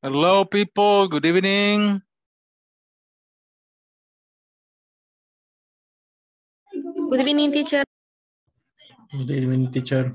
Hello, people. Good evening. Good evening, teacher. Good evening, teacher.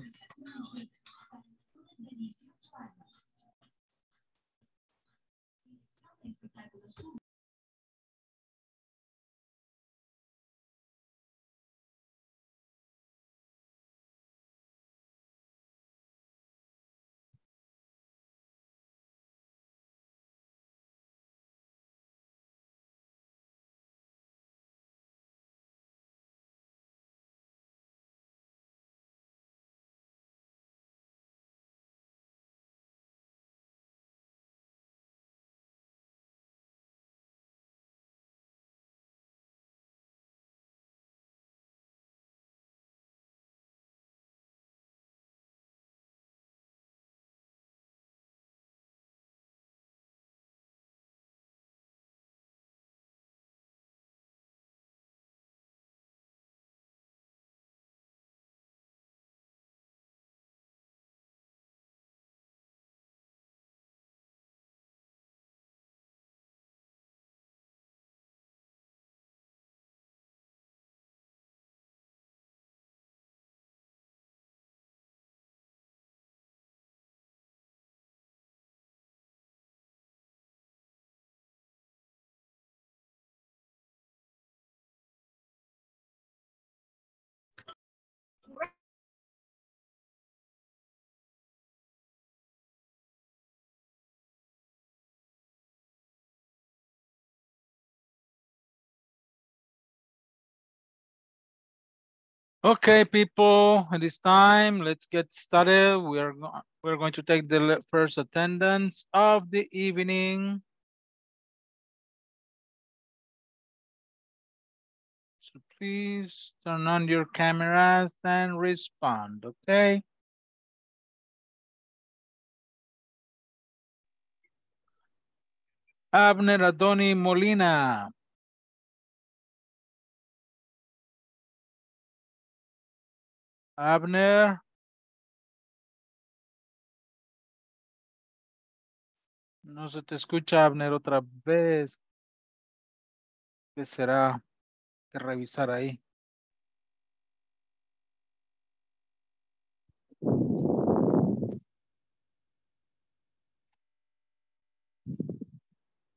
Okay, people, at this time, let's get started. We're going to take the first attendance of the evening. So please turn on your cameras and respond, okay? Abner Adoni Molina. Abner. No se te escucha, Abner, otra vez. ¿Qué será que revisar ahí?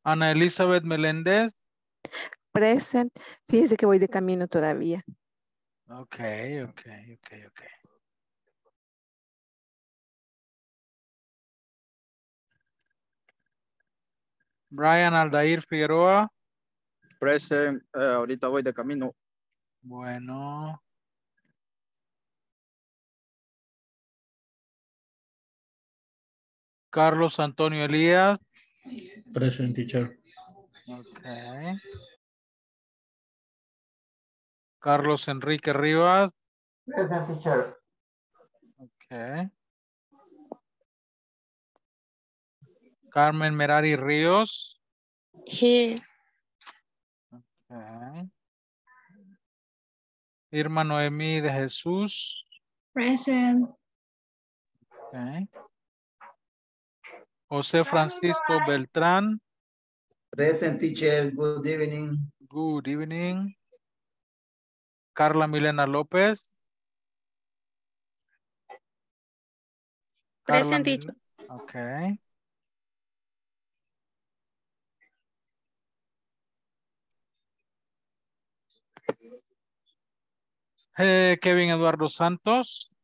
Ana Elizabeth Meléndez. Present. Fíjese que voy de camino todavía. Okay. Bryan Aldair Figueroa. Present, ahorita voy de camino. Bueno. Carlos Antonio Elías. Present, teacher. Okay. Carlos Enrique Rivas. Present, teacher. Okay. Carmen Merari Ríos. Here. Okay. Irma Noemí de Jesús. Present. Okay. José Francisco Beltrán. Present, teacher. Good evening. Good evening. Carla Milena López. Present, teacher. Okay. Kevin Eduardo Santos.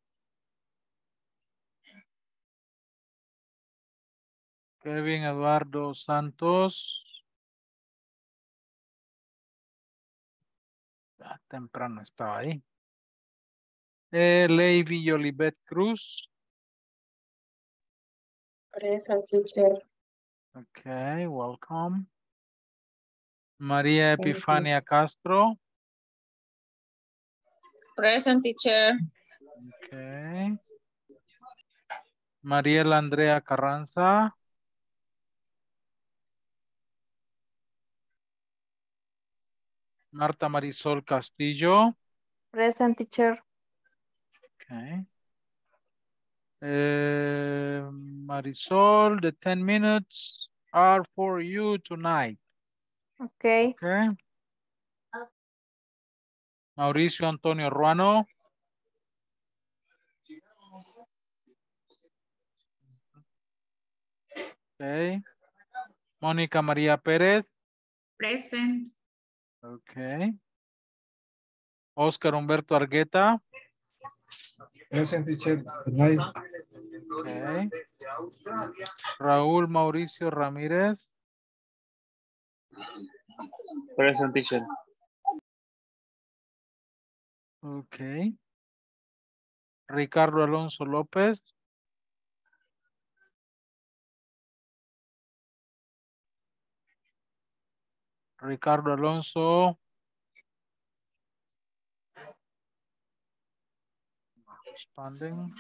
Kevin Eduardo Santos. Temprano estaba ahí. Leivi Yolibet Cruz. Present, teacher. Okay, welcome. María Epifania Castro. Present, teacher. Okay. Mariela Andrea Carranza. Marta Marisol Castillo. Present, teacher. Okay. Marisol, the 10 minutes. are for you tonight. Okay. Okay. Mauricio Antonio Ruano. Okay. Monica Maria Pérez. Present. Okay. Oscar Humberto Argueta. Present, teacher. Good night. Okay. Raúl Mauricio Ramírez. Present, teacher. Okay. Ricardo Alonso López. Ricardo Alonso. Expanding.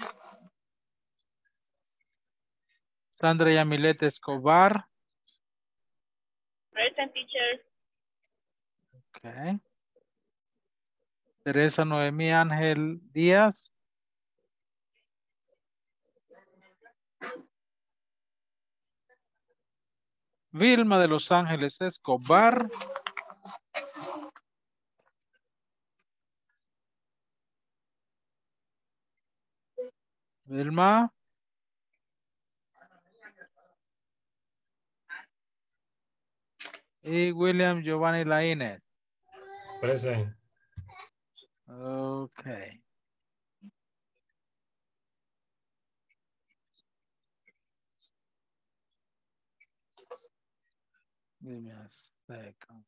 Sandra Yamilet Escobar. Present, teacher. Okay. Teresa Noemí Ángel Díaz. Vilma de Los Ángeles Escobar. Vilma. Y William Giovanni Lainez. Present. Okay. Give me a second.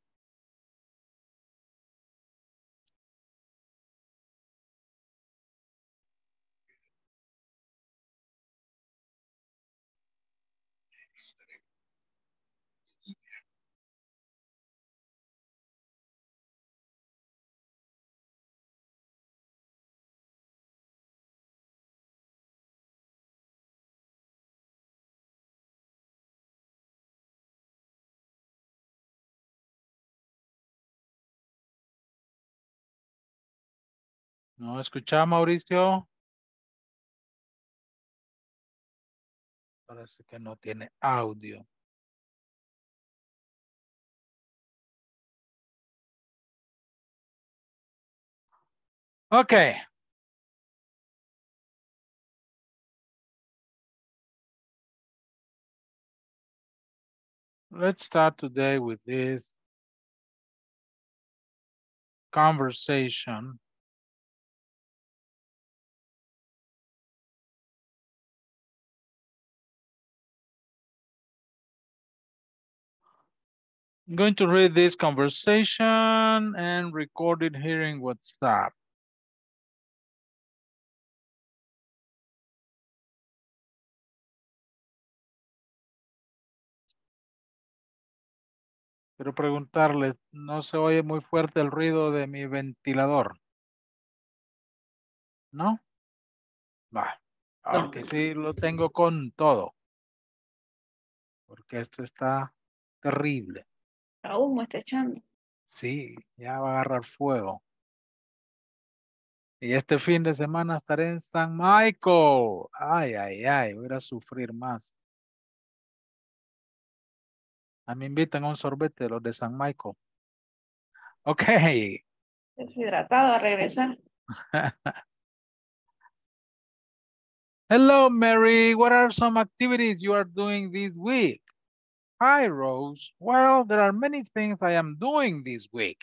¿No escucha, Mauricio? Parece que no tiene audio. Ok. Let's start today with this conversation. I'm going to read this conversation and record it here in WhatsApp. Quiero preguntarles, ¿no se oye muy fuerte el ruido de mi ventilador? ¿No? Va, aunque sí lo tengo con todo. Porque esto está terrible. La humo está echando. Sí, ya va a agarrar fuego. Y este fin de semana estaré en San Michael. Ay, ay, ay, voy a sufrir más. A mí me invitan a un sorbete los de San Michael. Ok. Deshidratado a regresar. Hello, Mary. What are some activities you are doing this week? Hi, Rose. Well, there are many things I am doing this week.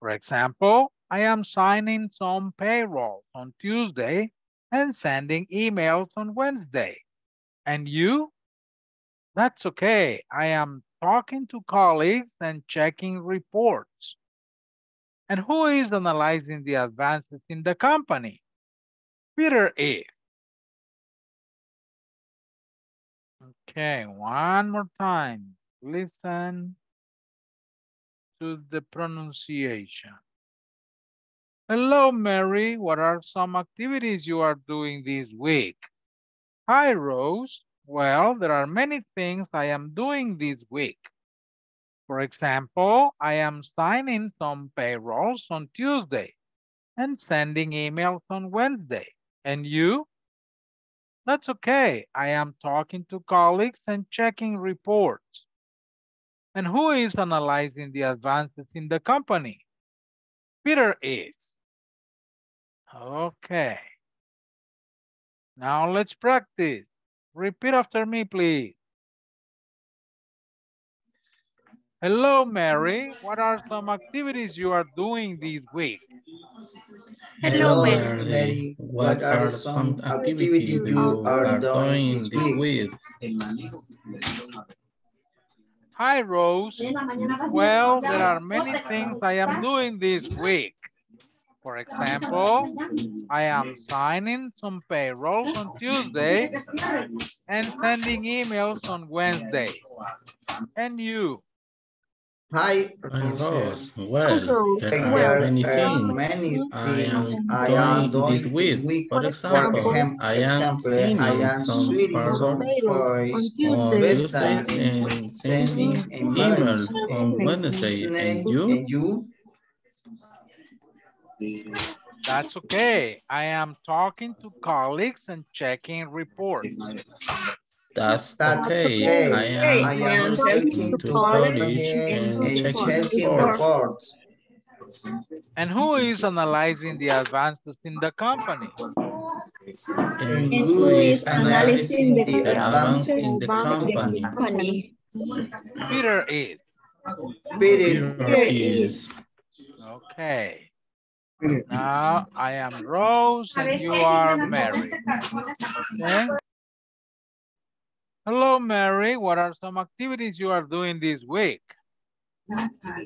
For example, I am signing some payroll on Tuesday and sending emails on Wednesday. And you? That's okay. I am talking to colleagues and checking reports. And who is analyzing the advances in the company? Peter is. Okay, one more time. Listen to the pronunciation. Hello, Mary. What are some activities you are doing this week? Hi, Rose. Well, there are many things I am doing this week. For example, I am signing some payrolls on Tuesday and sending emails on Wednesday. And you? That's okay. I am talking to colleagues and checking reports. And who is analyzing the advances in the company? Peter is. Okay. Now let's practice. Repeat after me, please. Hello, Mary. What are some activities you are doing this week? Hello, Mary. What are some activities you are doing this week? Hi, Rose. Well, there are many things I am doing this week. For example, I am signing some payrolls on Tuesday and sending emails on Wednesday. And you? Hi, Rose. Well, there are many things I am doing this week. For example, I am signing some payrolls on Tuesday and sending emails on Wednesday. And you? That's okay. I am talking to colleagues and checking reports. That's okay. I am talking to colleagues and checking reports. And who is analyzing the advances in the company? And who is analyzing the advances in the company? Peter is. Peter is. Okay. Now I am Rose and you are Mary. Okay. Hello, Mary. What are some activities you are doing this week?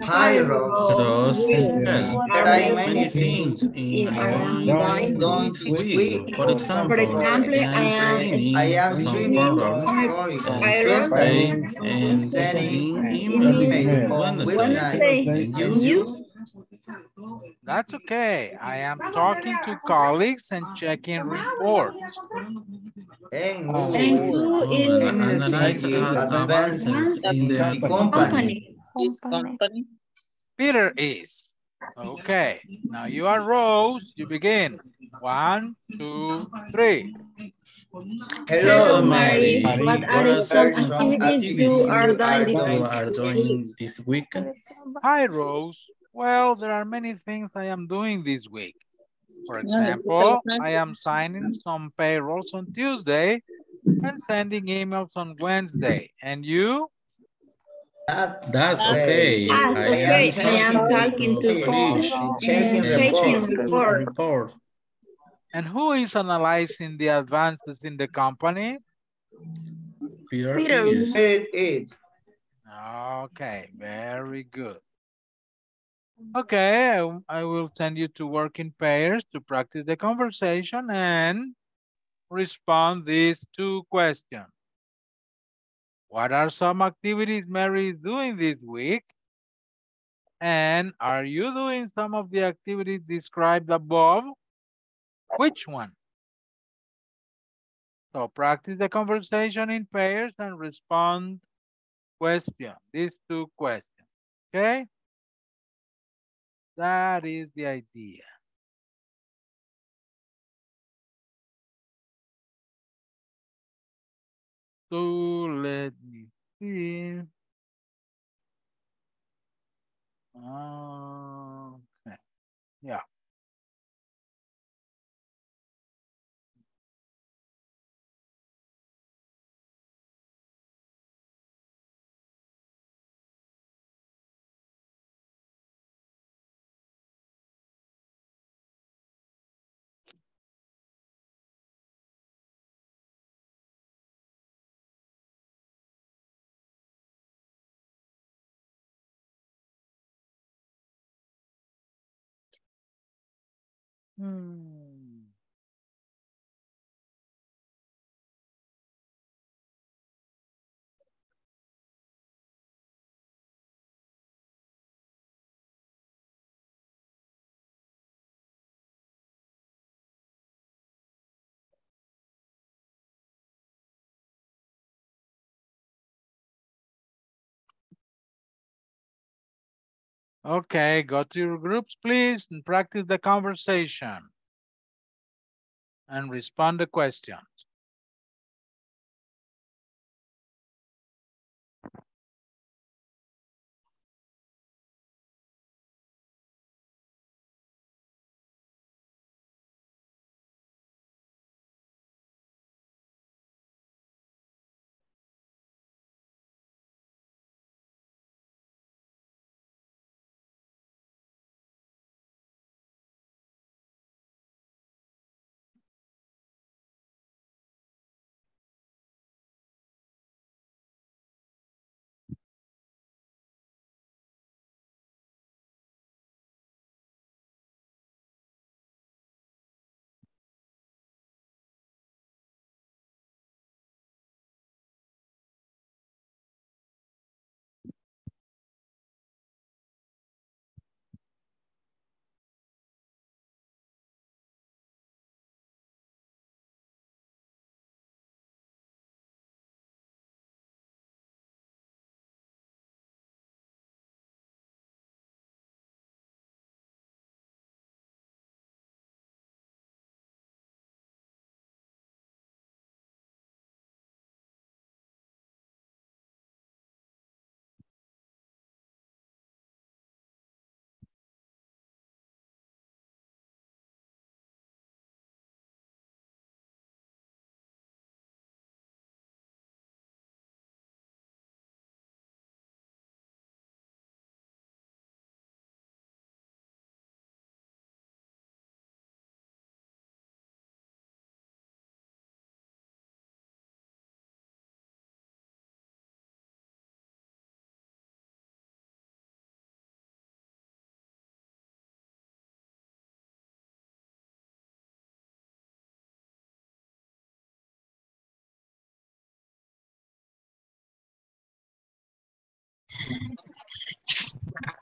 Hi, Rose. There are many things I'm doing this week. For example, I am reading books on Tuesday and sending emails on Wednesday. And you? That's okay. I am talking to colleagues and checking reports. And who is analyzing advances in the company? Peter is. Okay. Now you are Rose. You begin. 1, 2, 3. Hello, Mary. What are some activities you are doing this weekend? Hi, Rose. Well, there are many things I am doing this week. For example, I am signing some payrolls on Tuesday and sending emails on Wednesday. And you? That's okay. I am talking to colleagues and checking report. And who is analyzing the advances in the company? Peter is. Okay, very good. Okay, I will send you to work in pairs to practice the conversation and respond these two questions. What are some activities Mary is doing this week? And are you doing some of the activities described above? Which one? So practice the conversation in pairs and respond these two questions, okay? That is the idea. So let me see. Okay. Yeah. Okay, go to your groups, please, and practice the conversation and respond to questions.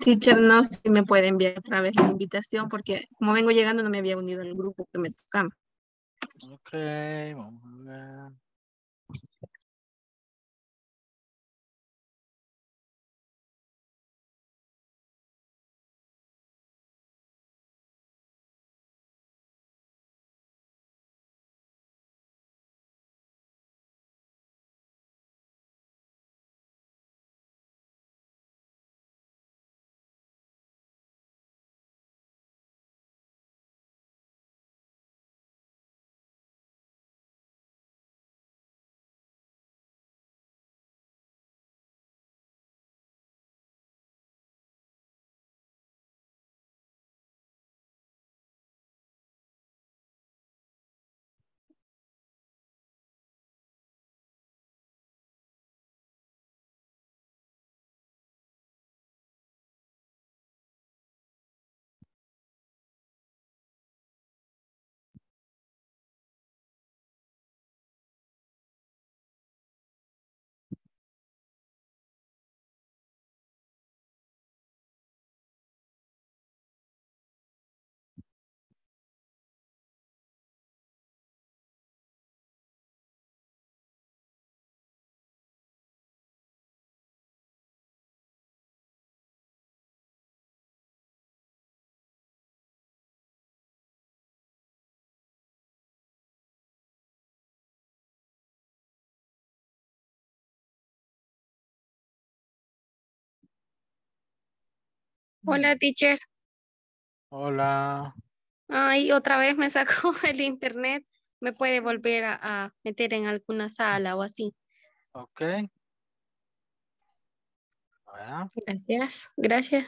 Teacher, no sé si me puede enviar otra vez la invitación porque como vengo llegando no me había unido al grupo que me tocaba. Ok, vamos a ver. Hola, teacher. Hola. Ay, otra vez me sacó el internet. ¿Me puede volver a meter en alguna sala o así? Ok. Bueno. Gracias, gracias.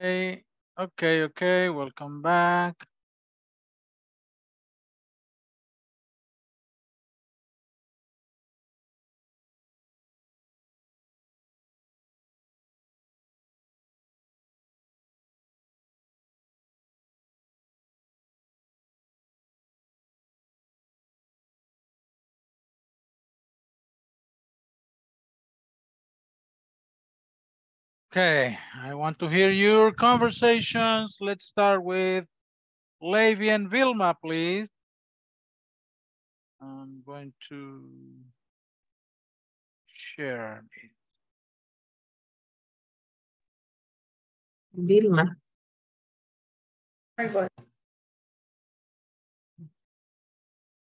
Okay, welcome back. Okay, I want to hear your conversations. Let's start with Leivi and Vilma, please. I'm going to share. Vilma. Very good.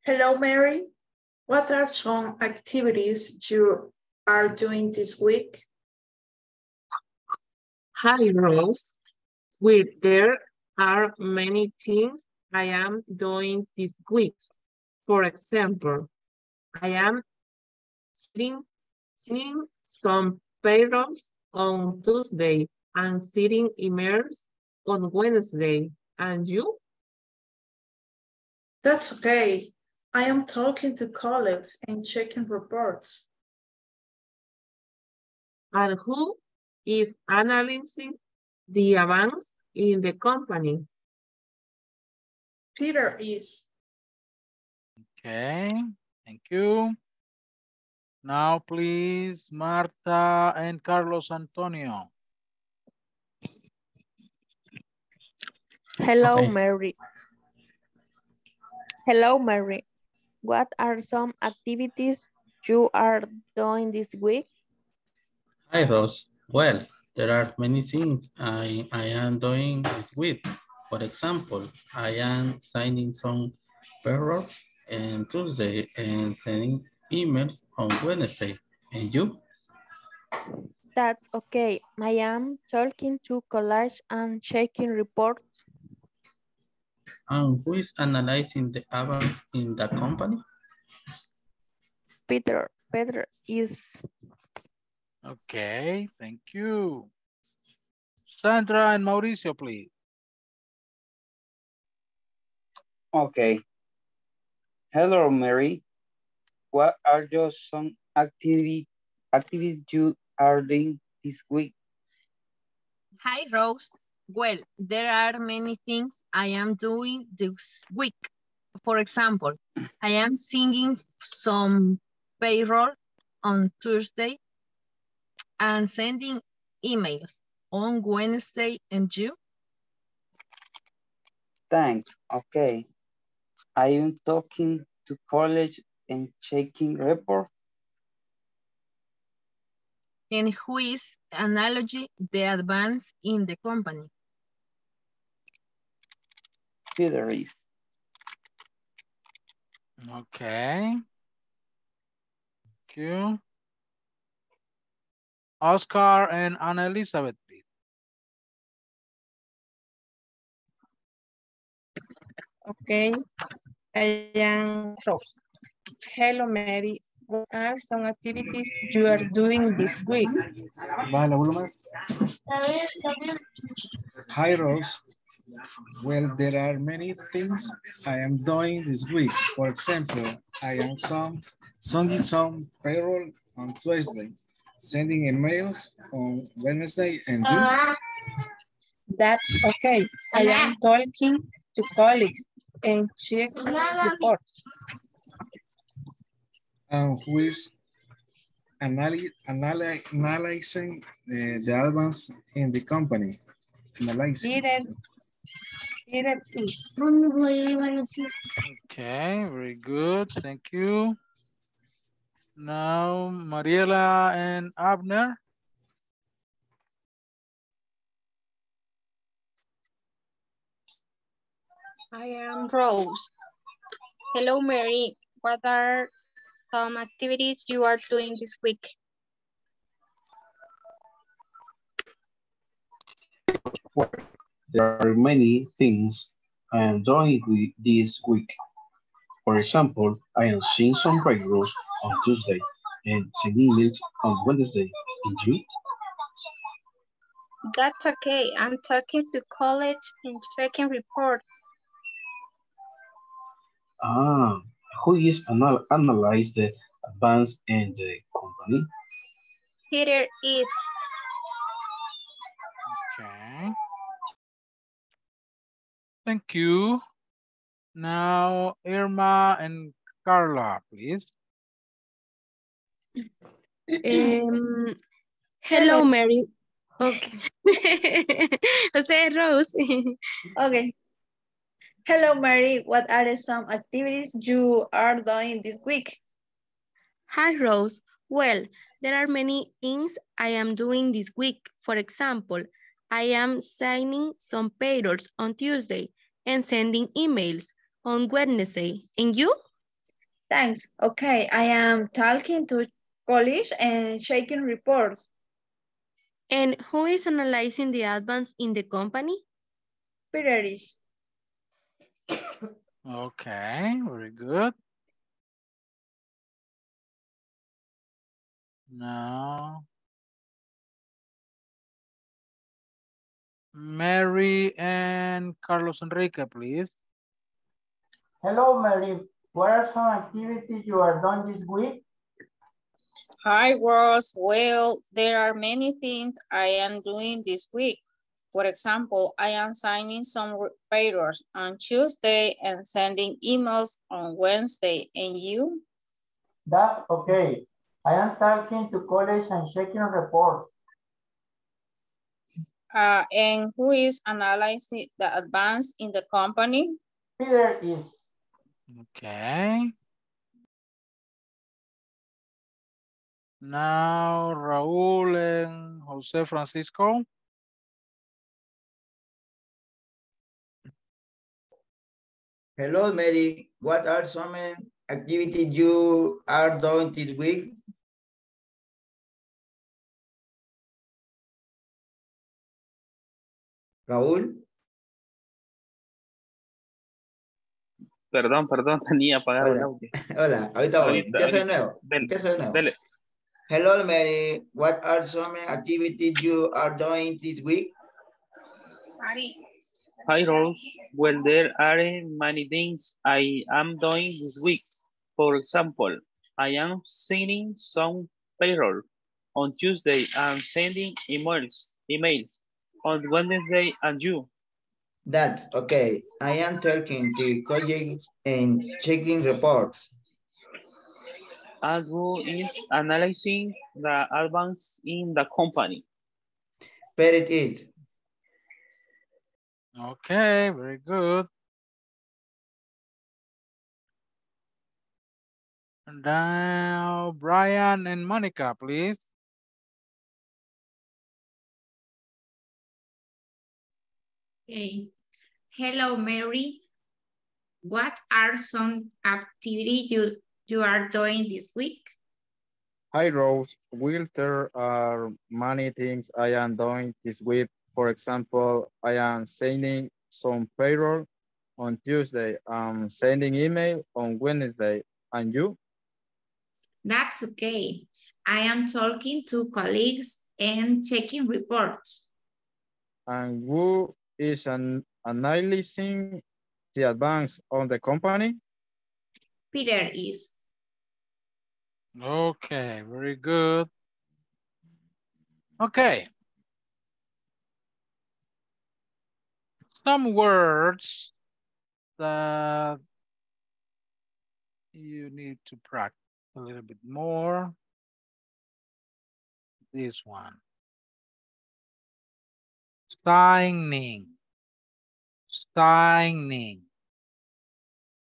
Hello, Mary. What are some activities you are doing this week? Hi, Rose. Well, there are many things I am doing this week. For example, I am seeing some payrolls on Tuesday and sitting emails on Wednesday. And you? That's okay. I am talking to colleagues and checking reports. And who is analyzing the advance in the company? Peter is. Okay, thank you. Now, please, Marta and Carlos Antonio. Hello, okay. Mary. Hello, Mary. What are some activities you are doing this week? Hi, Rose. Well, there are many things I am doing this week. For example, I am signing some payrolls on Tuesday and sending emails on Wednesday. And you? That's okay. I am talking to colleagues and checking reports. And who is analyzing the advance in the company? Peter is. Okay, thank you. Sandra and Mauricio, please. Okay. Hello, Mary. What are just some activities you are doing this week? Hi, Rose. Well, there are many things I am doing this week. For example, I am singing some payroll on Tuesday and sending emails on Wednesday. And you? Thanks, okay. I am talking to college and checking report. And who is analyzing the advance in the company? Peter is. Okay, thank you. Oscar and Ana Elizabeth, please. Okay, I am Rose. Hello, Mary. What are some activities you are doing this week? Hi, Rose. Well, there are many things I am doing this week. For example, I am sending some payroll on Tuesday, sending emails on Wednesday, and you? That's okay. I am talking to colleagues and checking reports. Who is analyzing the advance in the company? Okay, very good. Thank you. Now, Mariela and Abner. I am Rose. Hello, Mary. What are some activities you are doing this week? There are many things I am doing this week. For example, I am seeing some payrolls on Tuesday and sending emails on Wednesday. And you? That's okay. I'm talking to college and checking report. Ah, who is analyze the advance in the company? Peter is. Okay. Thank you. Now, Irma and Carla, please. Hello, Mary. Okay. Jose Rose. Okay. Hello, Mary. What are some activities you are doing this week? Hi, Rose. Well, there are many things I am doing this week. For example, I am signing some payrolls on Tuesday and sending emails on Wednesday. And you? Thanks. Okay, I am talking to college and shaking reports. And who is analyzing the advance in the company? Peter is. Okay, very good. Now, Mary and Carlos Enrique, please. Hello, Mary. What are some activities you are doing this week? Hi, Ross. Well, there are many things I am doing this week. For example, I am signing some papers on Tuesday and sending emails on Wednesday. And you? That's okay. I am talking to college and checking reports. And who is analyzing the advance in the company? Peter is. Okay. Now, Raúl and José Francisco. Hello, Mary. What are some activities you are doing this week? Raúl. Perdón, tenía apagado el audio. Hola, ahorita voy. Empiezo de nuevo. Dele. Hello, Mary. What are some activities you are doing this week? Hi, Rose. Well, there are many things I am doing this week. For example, I am signing some payroll on Tuesday and sending emails on Wednesday. And you? That's okay. I am talking to colleagues and checking reports. And who is analyzing the advance in the company? But it is. Okay, very good. And now, Bryan and Monica, please. Okay. Hello, Mary. What are some activities you are doing this week? Hi, Rose. Well, there are many things I am doing this week. For example, I am sending some payroll on Tuesday. I'm sending email on Wednesday. And you? That's okay. I am talking to colleagues and checking reports. And who is analyzing the advance on the company? Peter is. Okay, very good. Okay. Some words that you need to practice a little bit more. This one. Signing.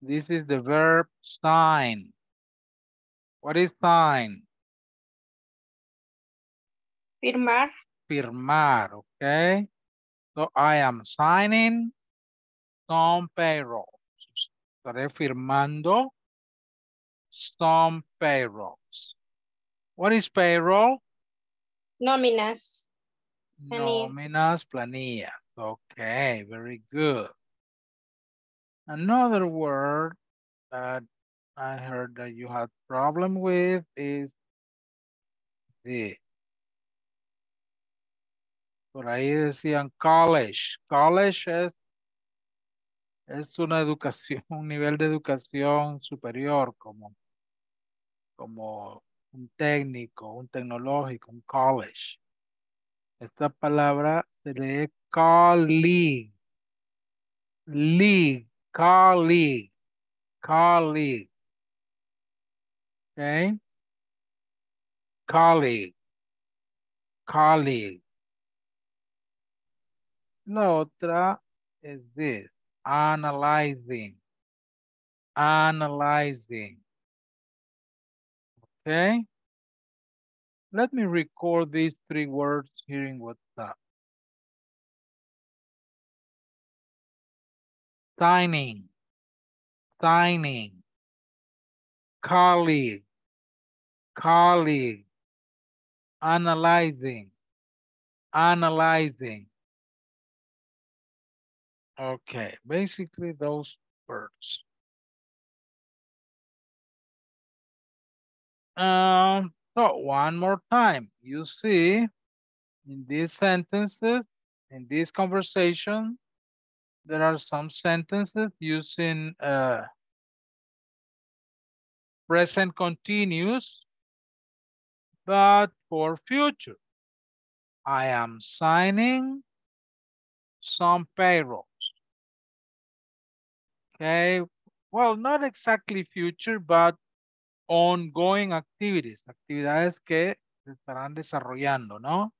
This is the verb sign. What is sign? Firmar, okay. So I am signing some payrolls. Estaré firmando some payrolls. What is payroll? Nóminas, planillas. Okay, very good. Another word that I heard that you had problem with is this. Por ahí decían college. College es una educación, un nivel de educación superior, como un técnico, un tecnológico, un college. Esta palabra se lee colleague. League, colleague, colleague. Okay. Colleague, colleague. La otra es this, analyzing, analyzing. Okay. Let me record these three words here in WhatsApp. Signing, signing. Colleague, colleague. Analyzing, analyzing. Okay, basically those words. So one more time, you see in these sentences, in this conversation, there are some sentences using present continuous, but for future. I am signing some payrolls. Okay, well, not exactly future, but ongoing activities, actividades que se estarán desarrollando, ¿no?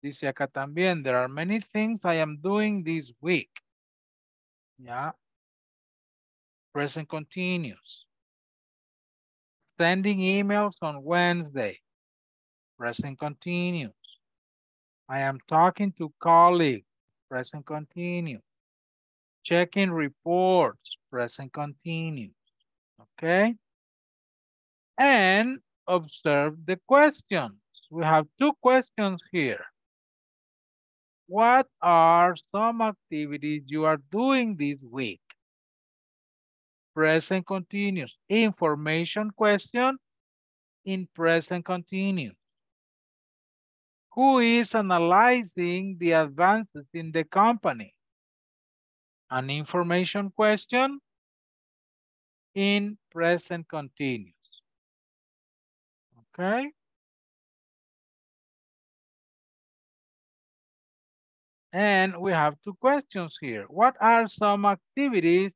Dice acá también, there are many things I am doing this week. Yeah. Present continuous. Sending emails on Wednesday. Present continuous. I am talking to colleagues. Present continuous. Checking reports. Present continuous. Okay. And observe the questions. We have two questions here. What are some activities you are doing this week? Present continuous. Information question in present continuous. Who is analyzing the advances in the company? An information question in present continuous. Okay. And we have two questions here. What are some activities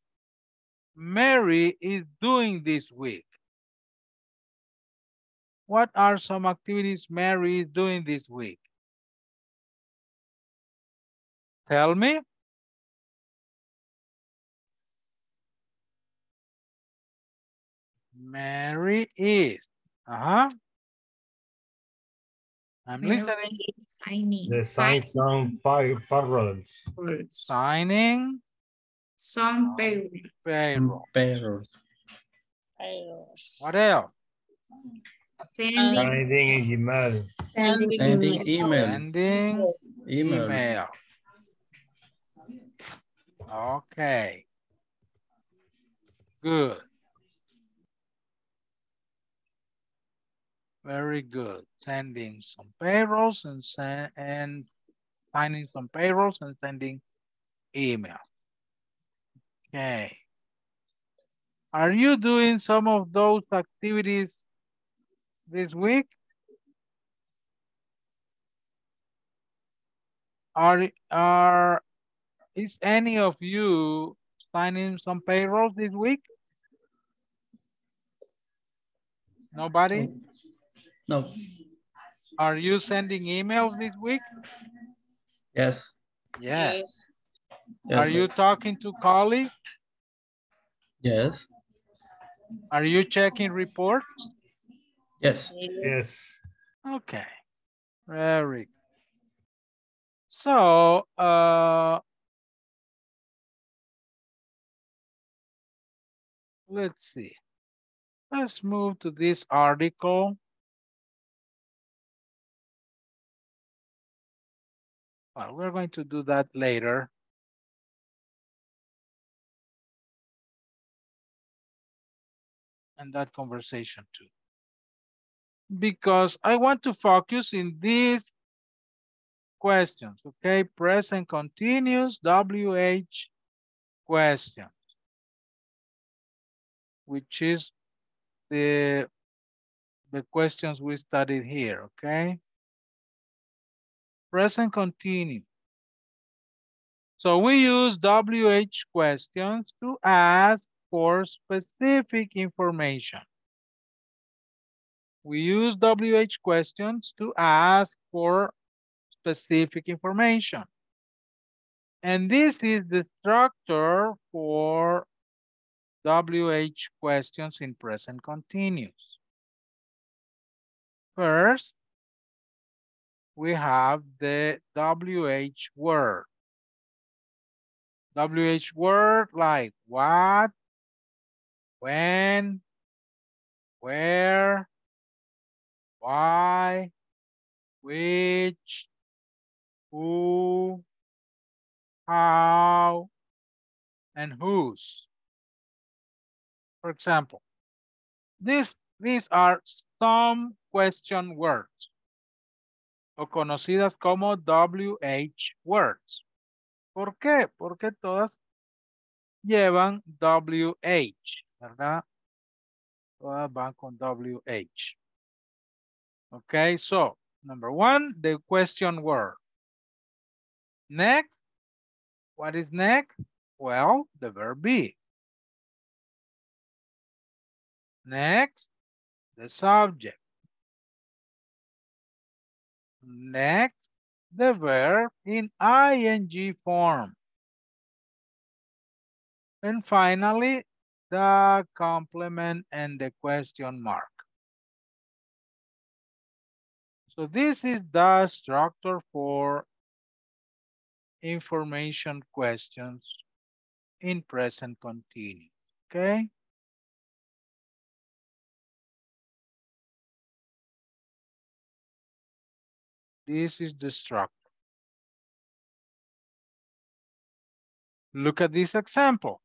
Mary is doing this week? What are some activities Mary is doing this week? Tell me. Mary is. I'm Mary listening. Signing. The sign payrolls. Signing. Some payroll. Payrolls. What else? Sending email. Sending email. Sending email. Okay. Good. Very good. Sending some payrolls and signing some payrolls and sending email. Okay. Are you doing some of those activities this week? Is any of you signing some payrolls this week? Nobody? No. Are you sending emails this week? Yes. Yes. Yes. Are you talking to colleagues? Yes. Are you checking reports? Yes. Yes. Okay. Very good. So, let's see. Let's move to this article. Well, we're going to do that later. And that conversation too. because I want to focus in these questions, okay? Present continuous WH questions, which is the questions we studied here, okay? Present continuous. So we use WH questions to ask for specific information. We use WH questions to ask for specific information. And this is the structure for WH questions in present continuous. First, we have the WH word. WH word like what, when, where, why, which, who, how, and whose. For example, these are some question words, o conocidas como WH words. ¿Por qué? Porque todas llevan WH, ¿verdad? Todas van con WH. Okay, so number one, the question word. Next, what is next? Well, the verb be. Next, the subject. Next, the verb in ing form. And finally, the complement and the question mark. So this is the structure for information questions in present continuous, okay? This is the structure. Look at this example.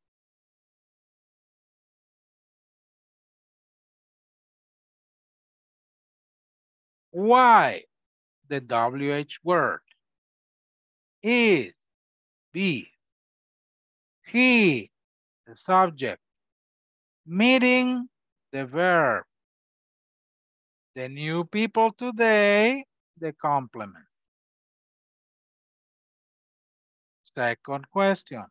Why, the WH word, is, be, he, the subject, meeting, the verb, the new people today, the complement. Second question.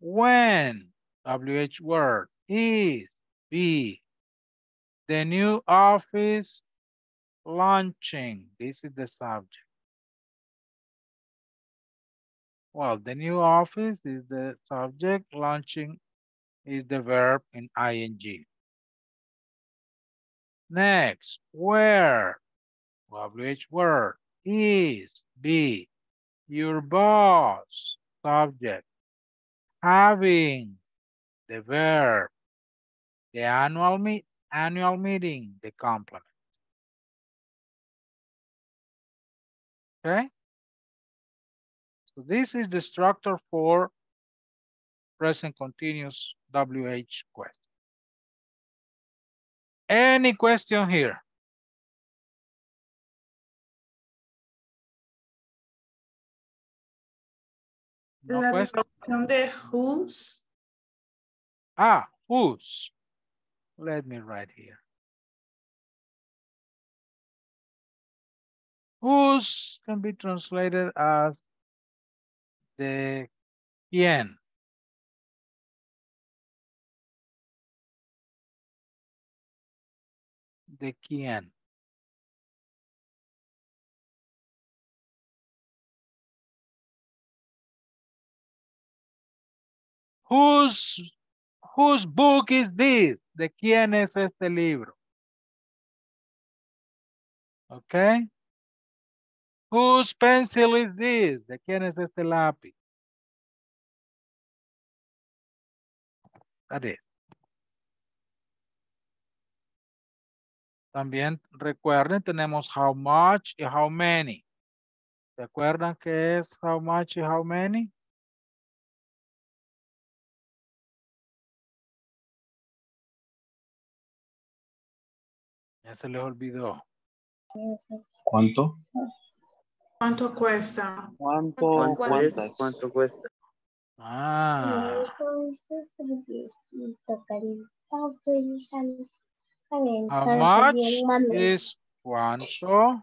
When, WH word, is, be, the new office launching. This is the subject. Well, the new office is the subject. Launching is the verb in ing. Next, where, WH word, is, be, your boss, subject, having, the verb, the annual meeting, the complement. Okay? So this is the structure for present continuous WH question. Any question here? No la question? Description de whose. Ah, whose. Let me write here. Whose can be translated as the quién. The quién. Whose book is this? ¿De quién es este libro? Okay. Whose pencil is this? ¿De quién es este lápiz? That is. También recuerden, tenemos how much y how many. ¿Se acuerdan qué es how much y how many? Ya se les olvidó. ¿Cuánto? ¿Cuánto cuesta? ¿Cuánto cuesta? Ah. How much is cuánto?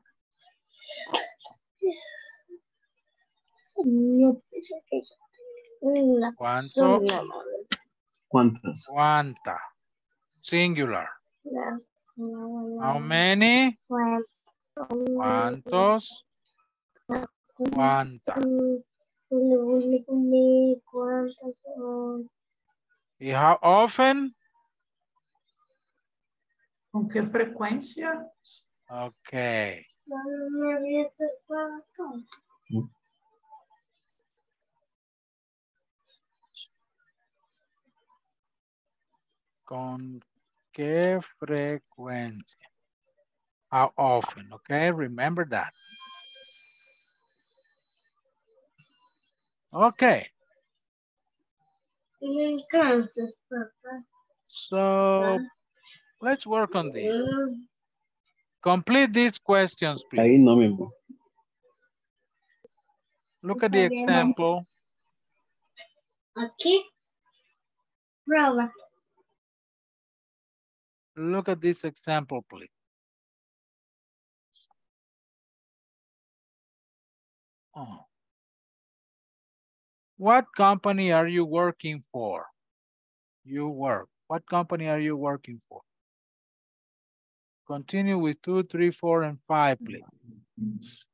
¿Cuánto? ¿Cuántas? ¿Cuánta? Singular. How many? ¿Cuántos? ¿Cuánta? ¿Y how often? ¿Con qué frecuencia? Okay. ¿Con qué frecuencia? How often, okay? Remember that. Okay. So let's work on this. Complete these questions, please. Look at the example. Okay. Look at this example, please. Oh. What company are you working for? You work. What company are you working for? Continue with 2, 3, 4, and 5, please.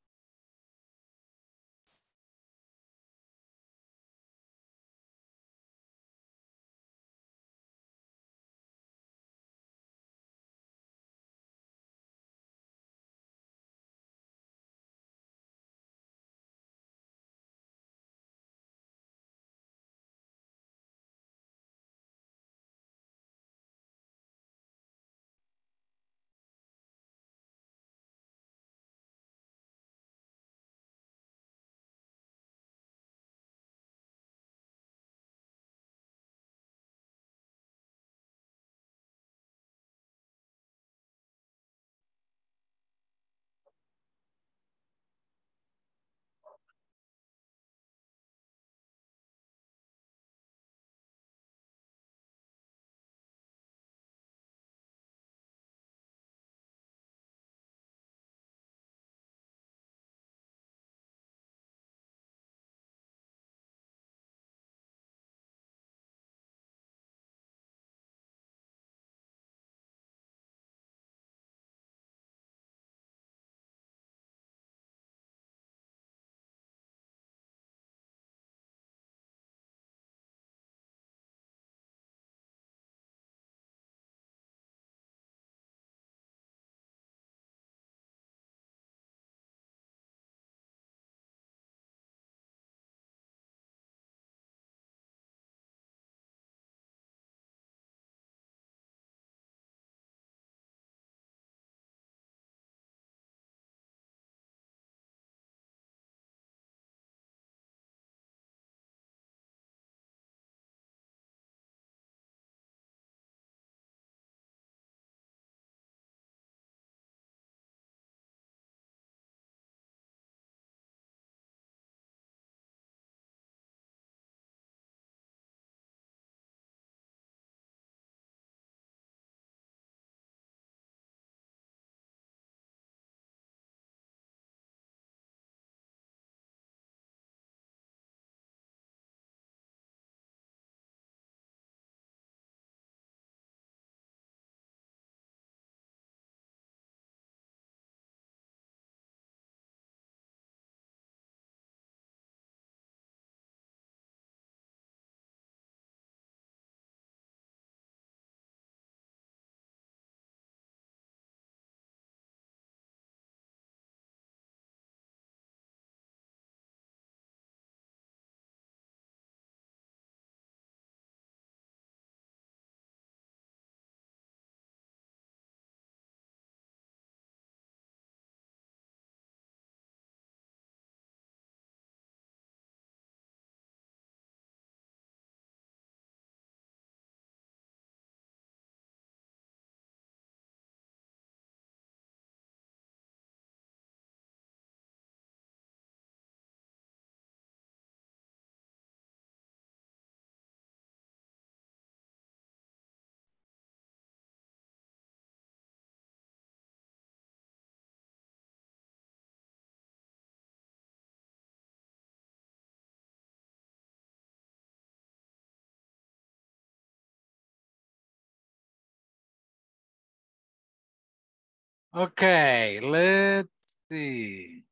Okay, let's see.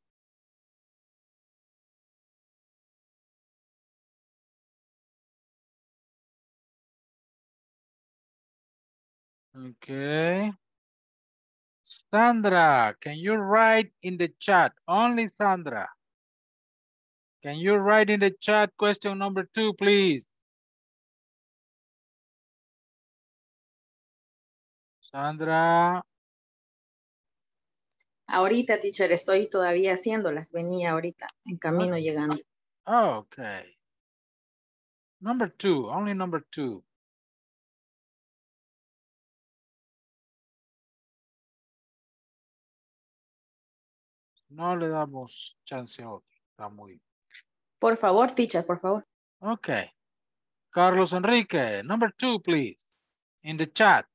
Okay. Sandra, can you write in the chat? Only Sandra. Can you write in the chat question number 2, please? Sandra. Ahorita, teacher, estoy todavía haciéndolas. Venía ahorita, en camino llegando. Oh, okay. Number 2, only number 2. No le damos chance a otro. Está muy... Por favor, teacher, por favor. Okay. Carlos Enrique, number 2, please. In the chat.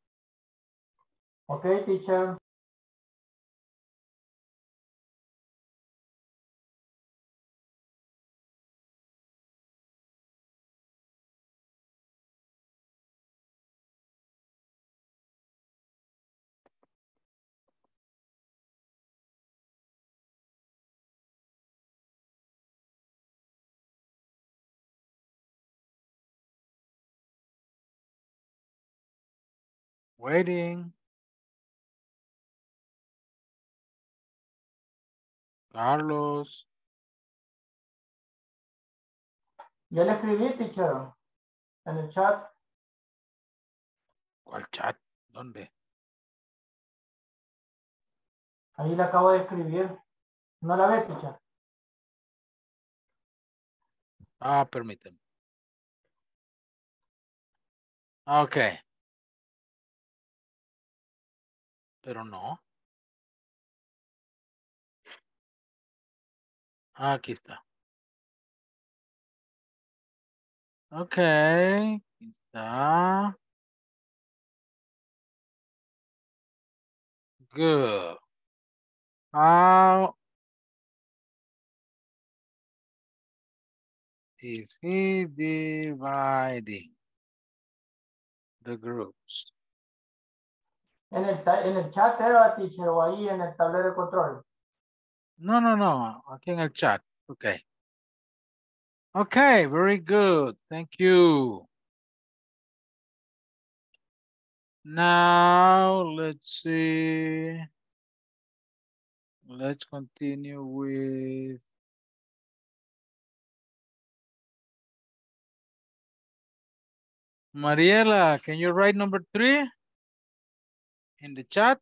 Okay, teacher. Waiting. Carlos. Yo le escribí, teacher, en el chat. ¿Cuál chat? ¿Dónde? Ahí la acabo de escribir. ¿No la ve, teacher? Ah, permíteme. Okay. Pero no. Aquí está. Ok. Aquí está. Good. How is he dividing the groups? En el chat era, teacher, o ahí en el tablero de control. No, no, no. Aquí en el chat. Okay. Okay, very good. Thank you. Now, let's see. Let's continue with... Mariela, can you write number 3? In the chat.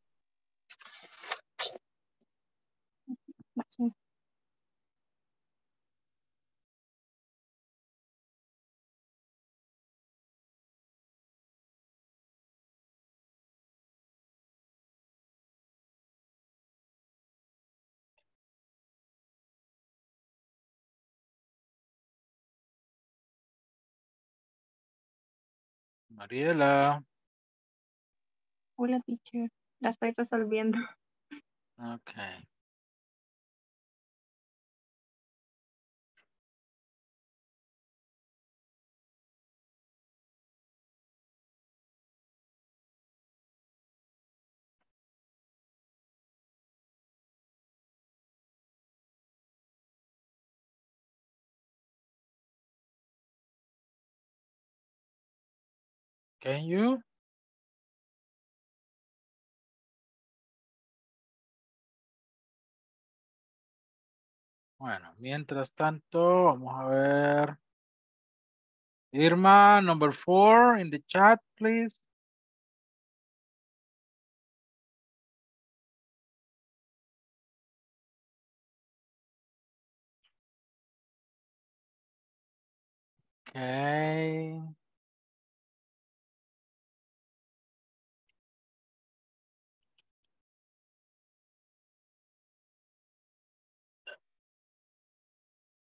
Mariela. Hola, teacher. La estoy resolviendo. Okay. Can you? Bueno, mientras tanto, vamos a ver. Irma, number 4 in the chat, please. Okay.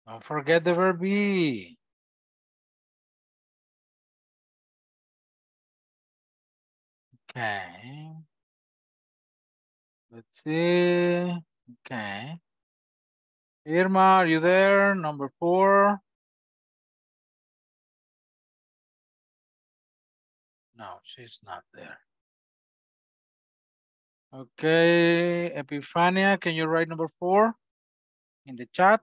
Don't forget the verb be. Okay. Let's see. Okay. Irma, are you there? Number 4. No, she's not there. Okay, Epifania, can you write number 4 in the chat?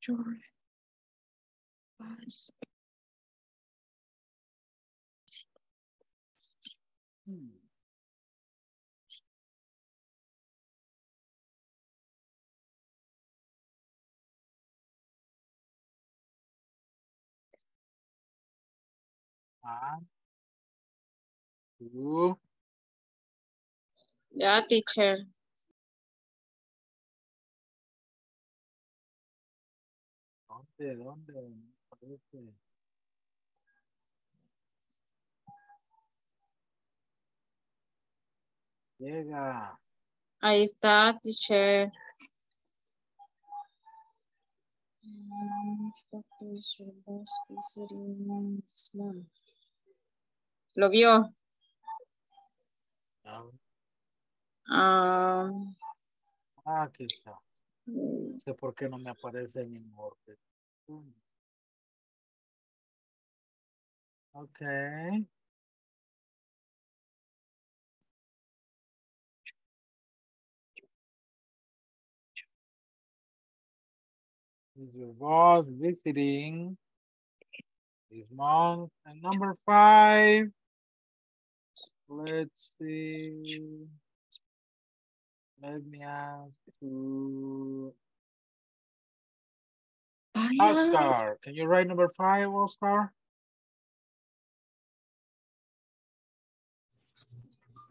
Sure. Yeah, teacher. ¿De dónde? Llega. Ahí está, teacher. ¿Lo vio? No. Aquí está. No sé por qué no me aparece en el orden. Okay. Is your boss visiting this month? And number 5. Let's see. Let me ask you. Oscar, can you write number 5, Oscar?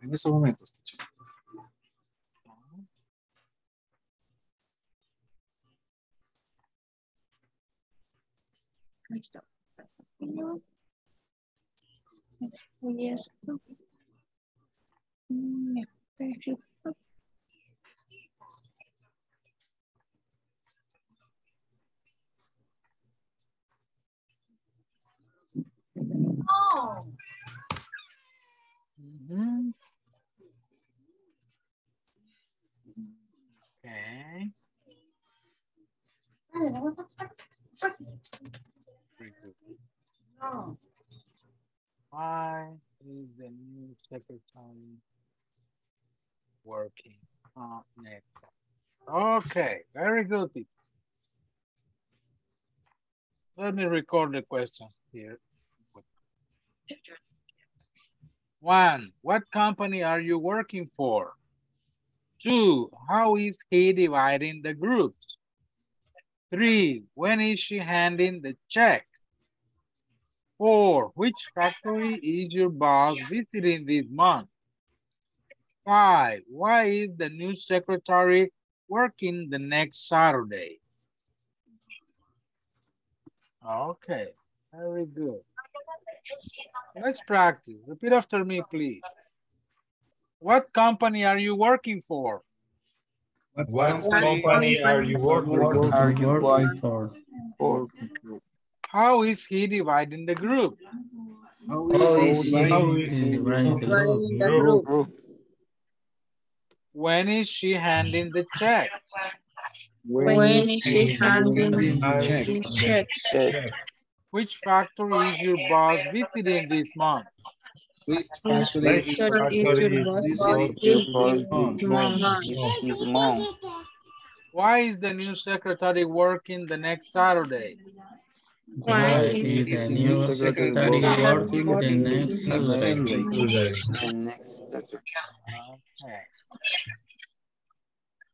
En estos momentos, teacher. Ahí está. Oh. Mm-hmm. Okay. Oh. Why is the new secretary working on next? Okay, very good. Let me record the questions here. 1. What company are you working for? 2. How is he dividing the groups? 3. When is she handing the checks? 4. Which factory is your boss visiting this month? 5. Why is the new secretary working the next Saturday? Okay, very good. Let's practice. Repeat after me, please. What company are you working for? What company are you working for? How is he dividing the group? How is he dividing the group? When is she handing the check? When is she handing the check? Which factory is your boss visiting this month? Which factory is your boss visiting this month? Why is the new secretary working the next Saturday? Why is the new secretary working the next Saturday? Okay.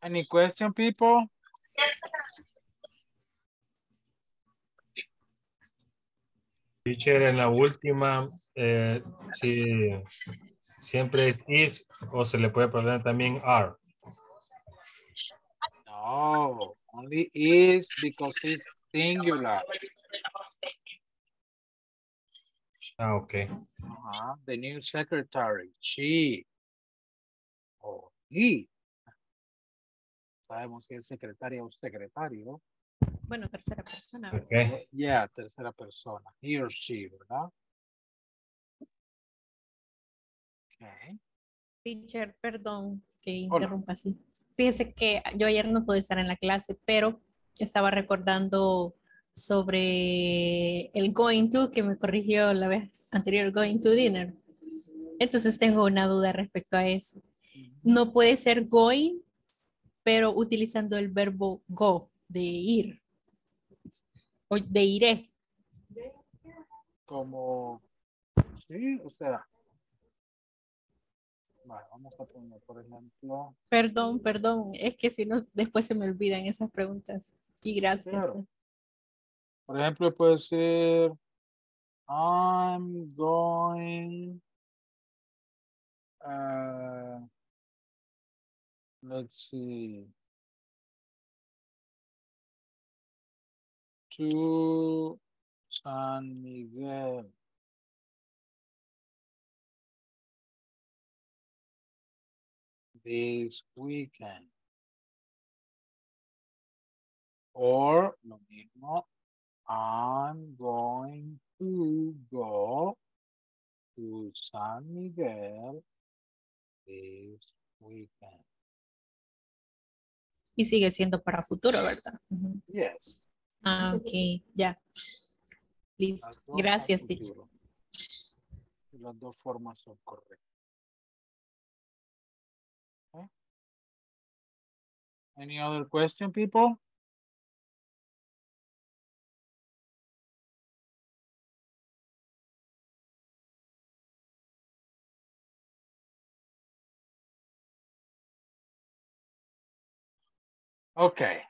Any question, people? Teacher, en la última, si siempre es is o se le puede poner también are. No, only is because it's singular. Ah, okay. The new secretary, she or he. sabemos si es secretaria o secretario. Bueno, tercera persona. Okay. Yeah, tercera persona. He or she, ¿verdad? Okay. Teacher, perdón que interrumpa así. Fíjese que yo ayer no pude estar en la clase, pero estaba recordando sobre el going to, que me corrigió la vez anterior, going to dinner. Entonces tengo una duda respecto a eso. No puede ser going, pero utilizando el verbo go, de ir, o de iré. Como, sí, o sea, vale, vamos a poner, por ejemplo. Perdón, es que si no, después se me olvidan esas preguntas. Y gracias. Claro. Por ejemplo, puede ser, I'm going, let's see, to San Miguel. This weekend. Or, lo mismo, I'm going to go to San Miguel this weekend. Y sigue siendo para futuro, ¿verdad? Uh-huh. Yes. Ah, ok, ya. Listo. Gracias, teacher. Las dos formas son correctas. Any other question, people? Okay.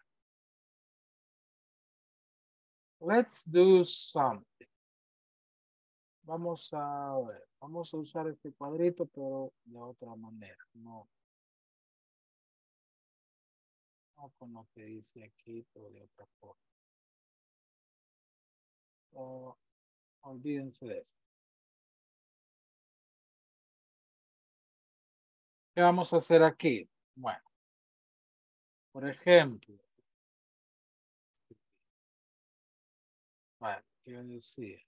Let's do something. Vamos a ver. Vamos a usar este cuadrito, pero de otra manera. No. Con lo que dice aquí, pero de otra forma. O, olvídense de esto. ¿Qué vamos a hacer aquí? Bueno, por ejemplo, bueno, quiero decir,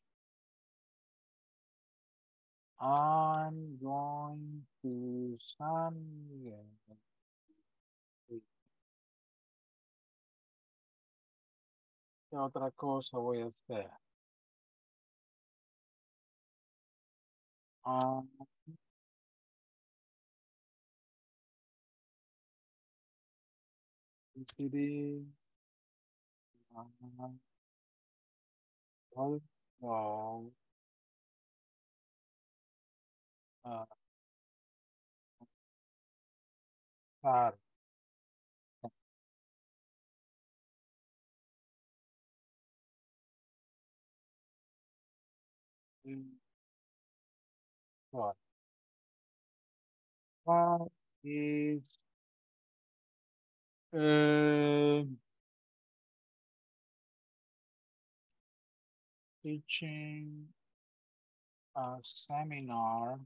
I'm going to San Miguel. ¿Qué otra cosa voy a hacer? What is teaching a seminar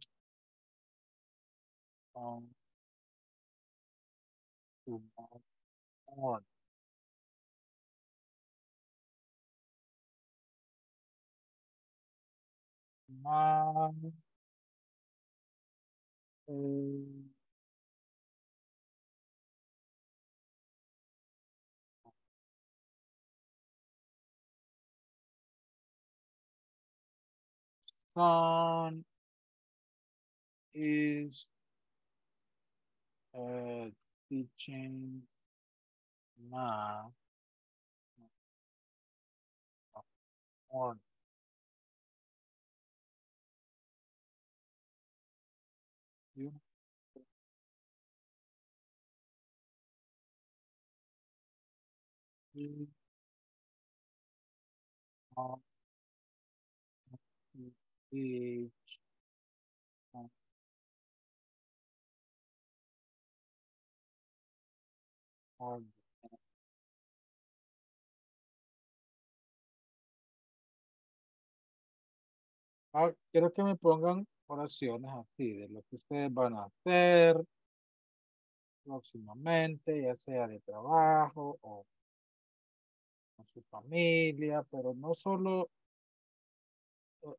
on tomorrow morning? Son is teaching math or you quiero que me pongan oraciones así de lo que ustedes van a hacer, próximamente, ya sea de trabajo o con su familia, pero no solo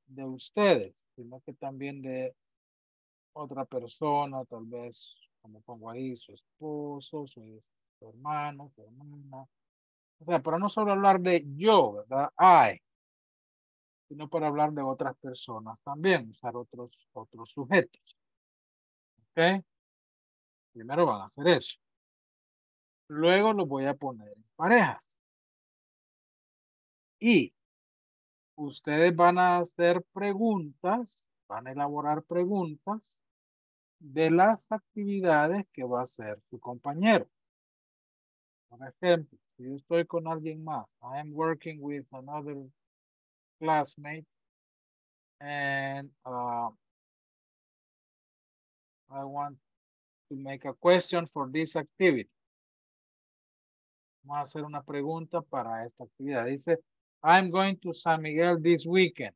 de ustedes, sino que también de otra persona, tal vez, como pongo ahí, su esposo, su hermano, su hermana. O sea, para no solo hablar de yo, ¿verdad? I, sino para hablar de otras personas también, usar otros sujetos. ¿Ok? Primero van a hacer eso. Luego los voy a poner en parejas. Y ustedes van a hacer preguntas, van a elaborar preguntas de las actividades que va a hacer su compañero. Por ejemplo, si yo estoy con alguien más, I am working with another classmate and I want to make a question for this activity. Vamos a hacer una pregunta para esta actividad. Dice, I'm going to San Miguel this weekend.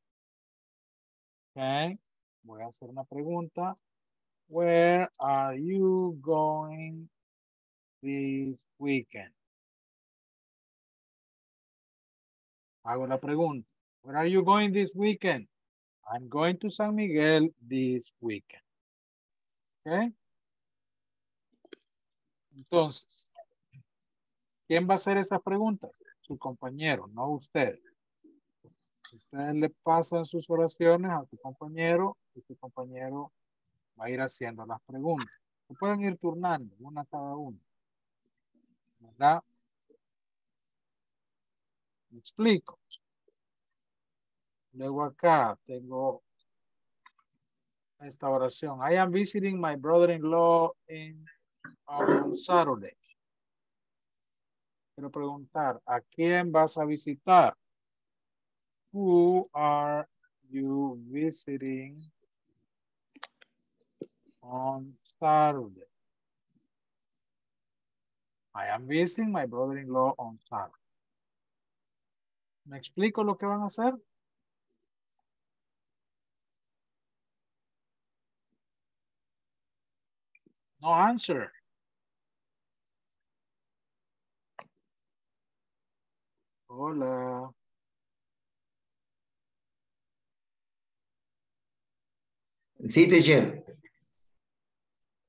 Okay. Voy a hacer una pregunta. Where are you going this weekend? Hago la pregunta. Where are you going this weekend? I'm going to San Miguel this weekend. Okay. Entonces, ¿quién va a hacer esas preguntas? Su compañero, no usted. Ustedes le pasan sus oraciones a su compañero y su compañero va a ir haciendo las preguntas. Se pueden ir turnando, una cada uno. ¿Verdad? Me explico. Luego acá tengo esta oración. I am visiting my brother-in-law on Saturday. Quiero preguntar, ¿a quién vas a visitar? Who are you visiting on Saturday? I am visiting my brother-in-law on Saturday. ¿Me explico lo que van a hacer? No answer. Hola. Sí, teacher.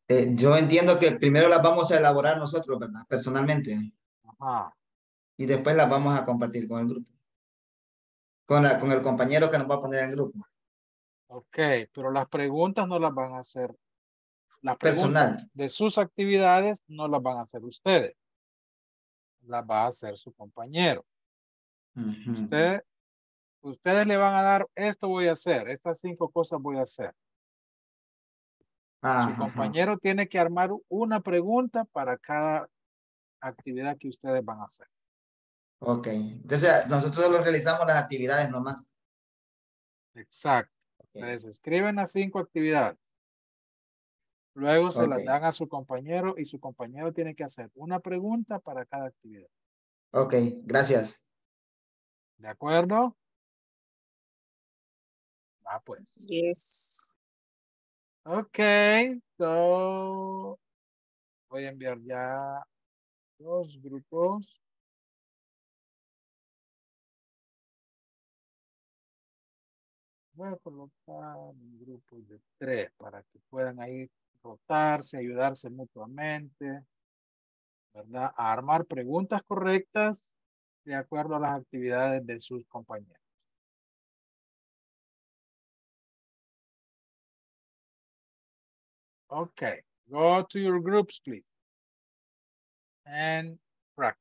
Yo entiendo que primero las vamos a elaborar nosotros, ¿verdad? Personalmente. Ajá. Y después las vamos a compartir con el grupo. Con el compañero que nos va a poner en el grupo. Ok, pero las preguntas no las van a hacer. Las preguntas de sus actividades no las van a hacer ustedes. Las va a hacer su compañero. Uh-huh. Ustedes le van a dar, esto voy a hacer, estas 5 cosas voy a hacer. Uh-huh. Su compañero tiene que armar una pregunta para cada actividad que ustedes van a hacer. Ok. Entonces, nosotros solo realizamos las actividades nomás. Exacto. Okay. Ustedes escriben las 5 actividades. Luego se las dan a su compañero y su compañero tiene que hacer una pregunta para cada actividad. Ok, gracias. ¿De acuerdo? Ah, pues. Yes. Ok, so voy a enviar ya 2 grupos. Voy a colocar un grupo de 3 para que puedan ahí rotarse, ayudarse mutuamente, ¿verdad? A armar preguntas correctas de acuerdo a las actividades de sus compañeros. Okay, go to your groups, please. And practice.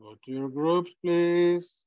Go to your groups, please.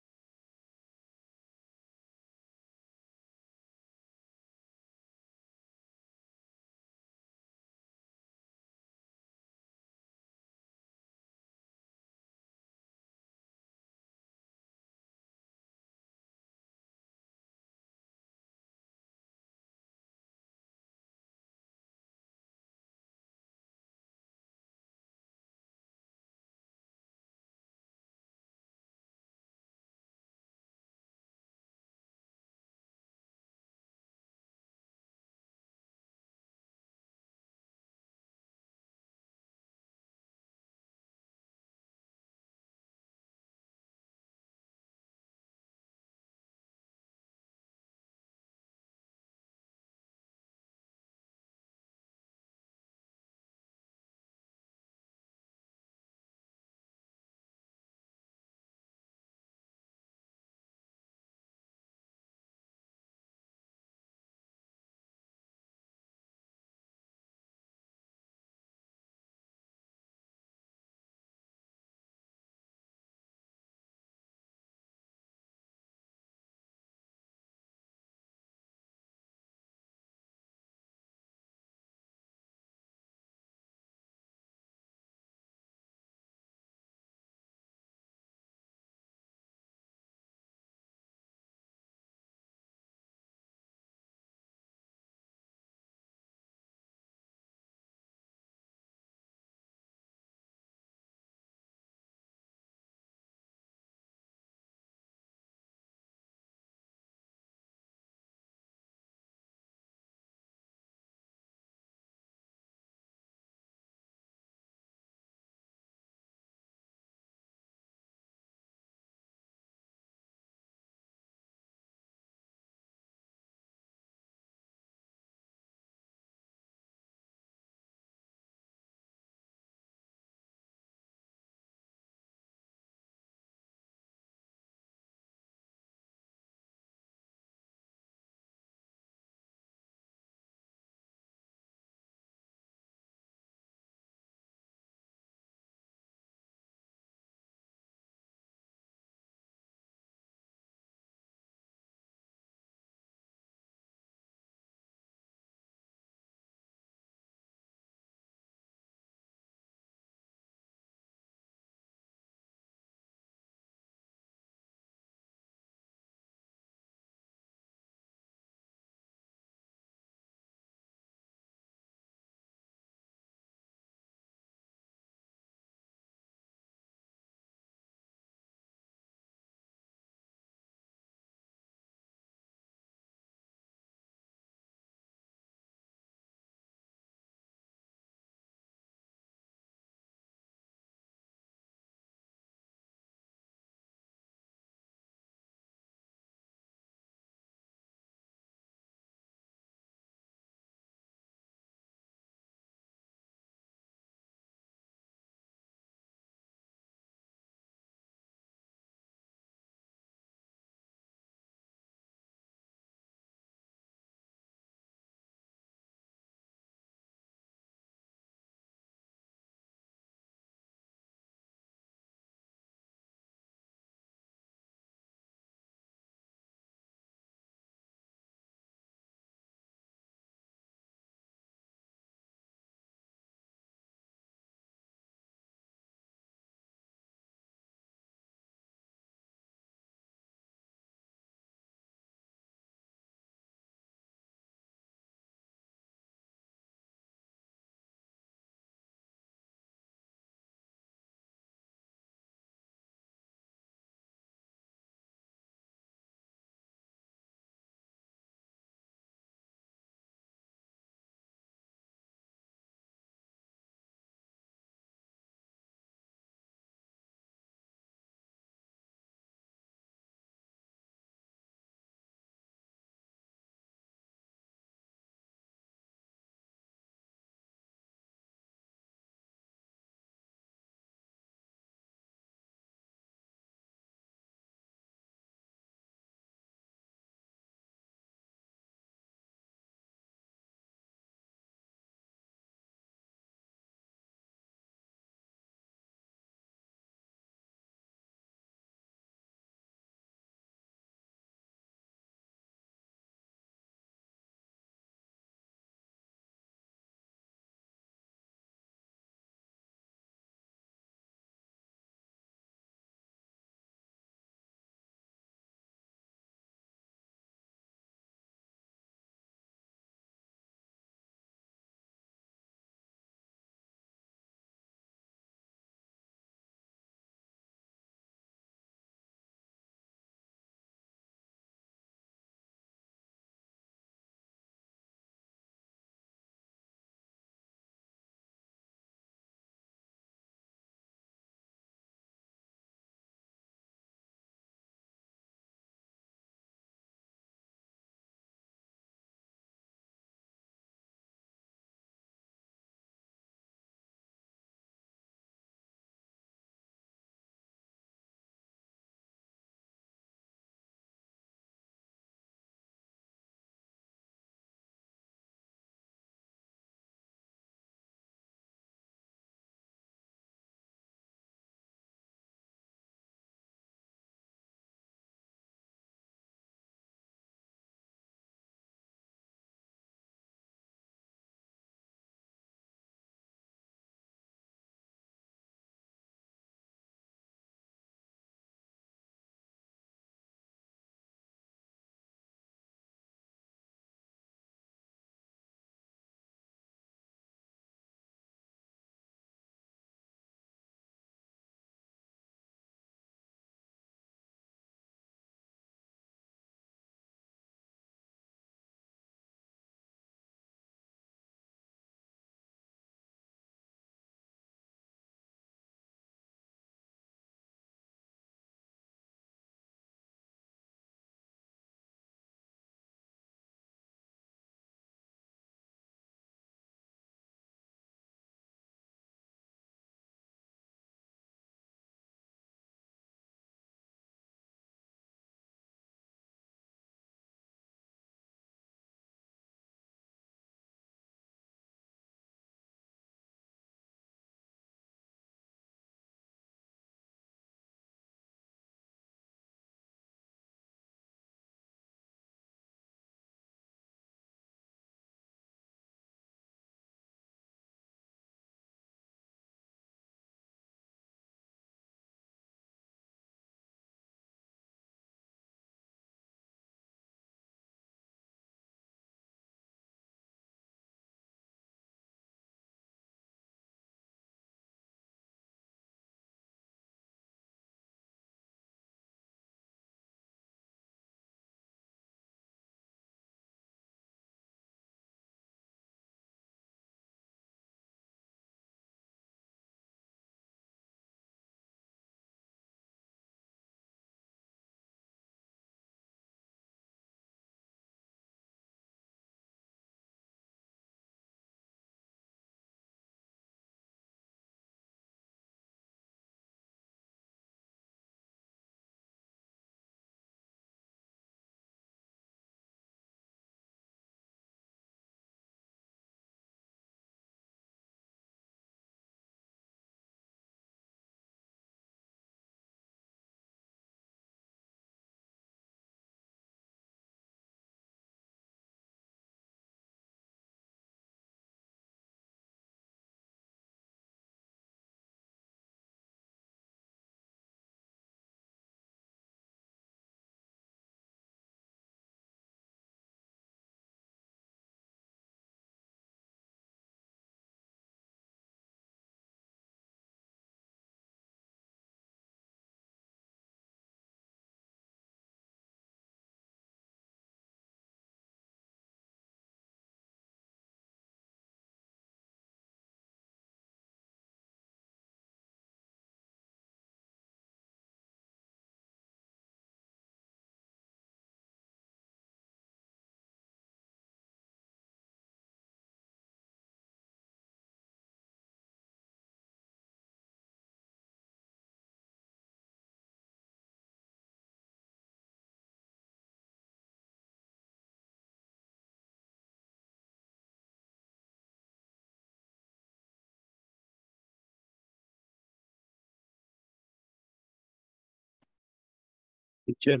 Teacher.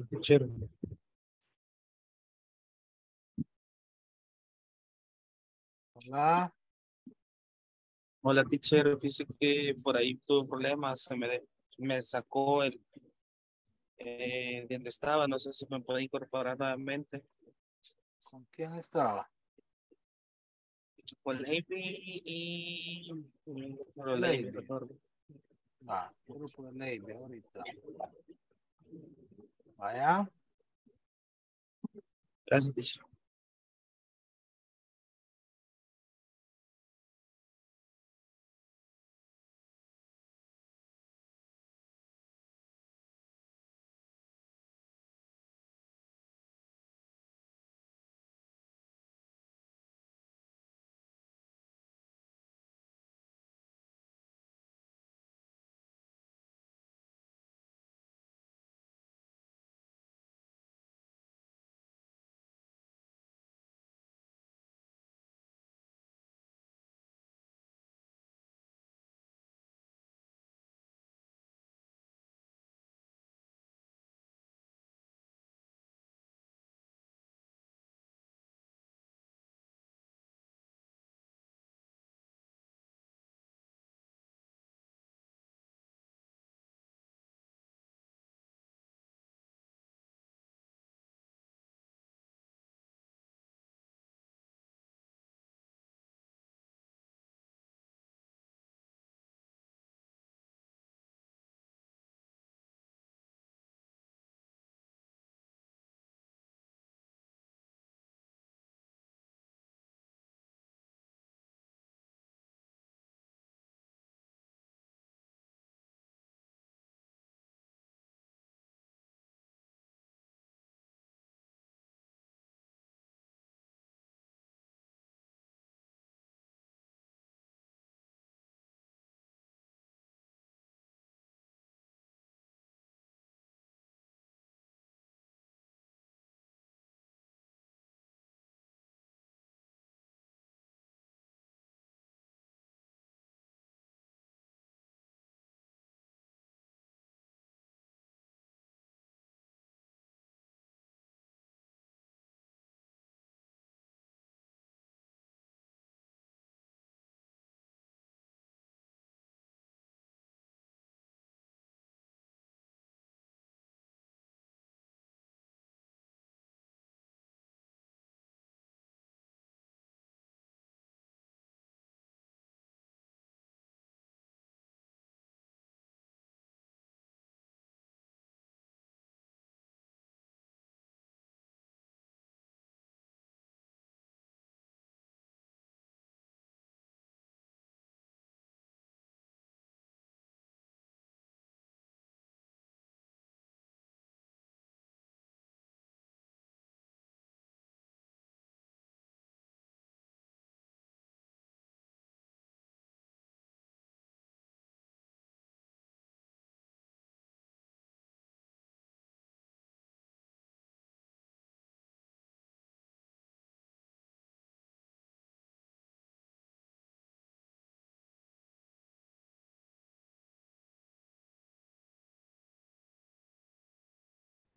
Hola. Hola, teacher. Fíjese que por ahí tuve problemas. Me sacó el de donde estaba. No sé si me puede incorporar nuevamente. ¿Con quién estaba? Con Leivi por Leivi ahorita. Vaya. Gracias, teacher.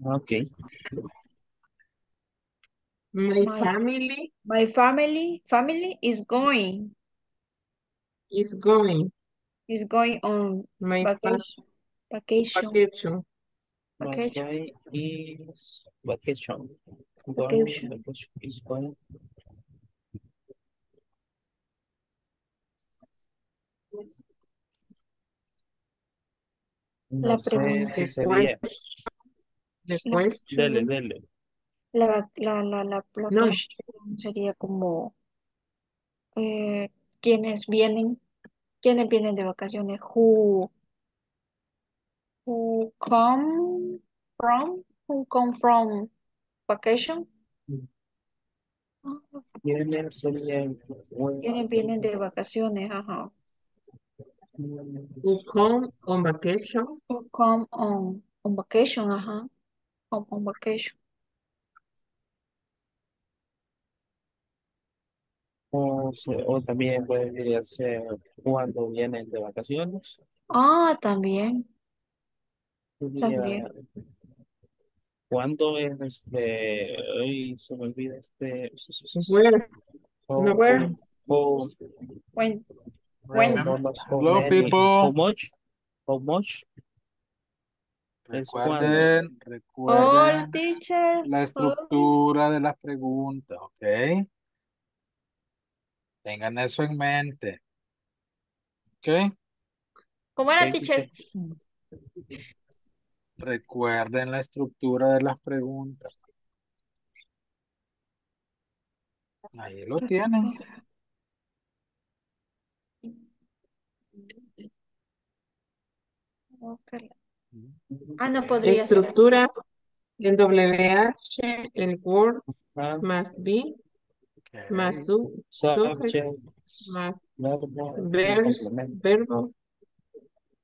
Okay. My family is going on my vacation is going. No sé si sería. Después, dele. La no. Sería como quienes vienen de vacaciones, who come from vacation. Quienes vienen de vacaciones, ajá. Who come on vacation, ajá. On vacation. O también podría ser cuando vienen de vacaciones. Ah, también. ¿Cuándo es Ay, se me olvida Where? No, where? When? Hello, people. How much? Recuerden teacher, la estructura de las preguntas, ¿ok? Tengan eso en mente. ¿Ok? ¿Cómo era, teacher? Recuerden la estructura de las preguntas. Ahí lo tienen. Okay. No podría estructura ser. El WH, el word, más be, okay, más su, subject, más verbo,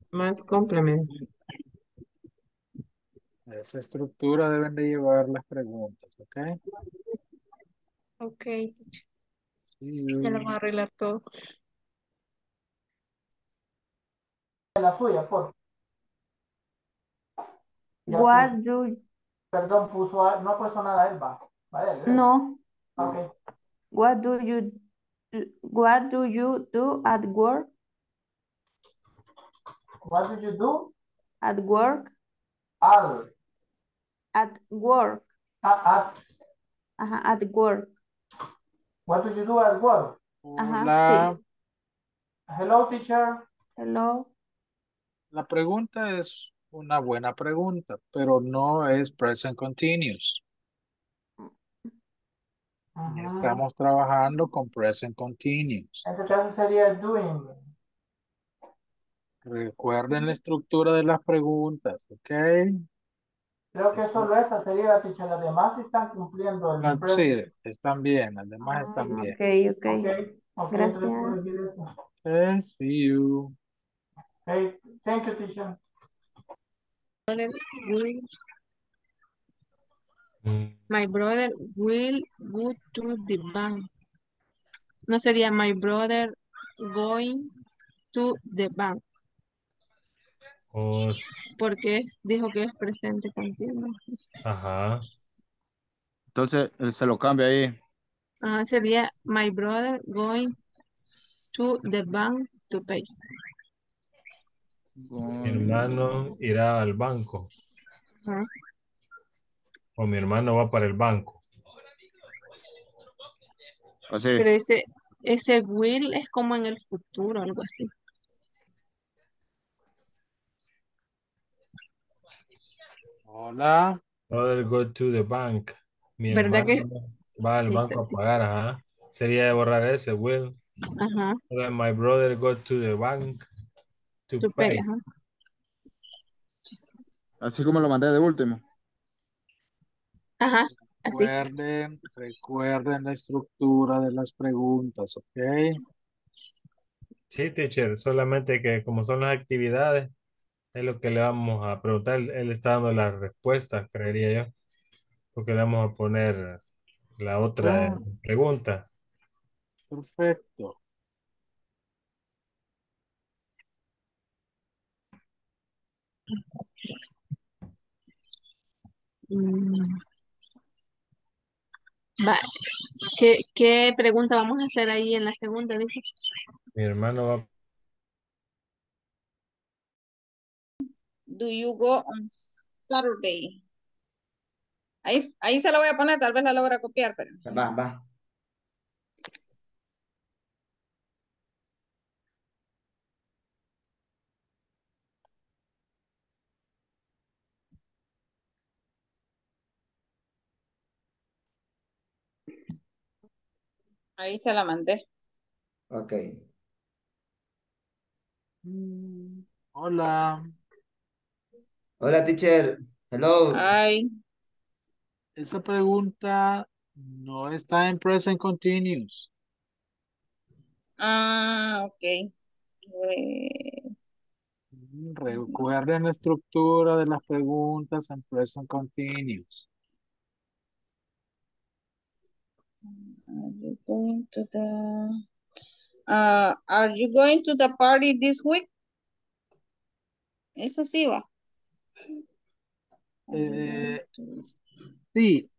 más complemento. Esa estructura deben de llevar las preguntas, ¿ok? Ok. Sí. Ya lo vamos a arreglar todo. La suya, por. What do... Perdón, puso, no ha puesto nada él, va. Vale, no. Okay. What do you do at work? What do you do? At work. Other. At work. At work. What do you do at work? Sí. Hello, teacher. Hello. La pregunta es una buena pregunta, pero no es present continuous. Estamos trabajando con present continuous. En este caso sería doing. Recuerden la estructura de las preguntas, ¿ok? Creo que solo esta sería, teacher. Las demás están cumpliendo el present. Sí, están bien. Las demás están bien. Ok. Gracias. Okay, see you. Okay, thank you, teacher. My brother will go to the bank. No sería my brother going to the bank. Oh. Porque dijo que es presente continuo. Ajá. Entonces él se lo cambia ahí. Ajá, sería my brother going to the bank to pay. Mi hermano irá al banco. Ajá. O mi hermano va para el banco. Así. Pero ese will es como en el futuro, algo así. Hola. Brother go to the bank. Mi hermano que... va al banco a pagar. Ajá. Sería de borrar ese will. Ajá. My brother go to the bank. To pay. Así como lo mandé de último. Ajá, así. Recuerden la estructura de las preguntas, ¿ok? Sí, teacher, solamente que como son las actividades, es lo que le vamos a preguntar. Él está dando las respuestas, creería yo. Porque le vamos a poner la otra pregunta. Perfecto. ¿Qué pregunta vamos a hacer ahí en la segunda? Dice. Mi hermano va. Do you go on Saturday? Ahí se la voy a poner, tal vez la logra copiar, pero. Va. Ahí se la mandé. Ok. Hola. Hola, teacher. Hello. Hi. Esa pregunta no está en present continuous. Ok. Recuerden la estructura de las preguntas en present continuous. Are you going to the party this week? Eso sí va. Sí,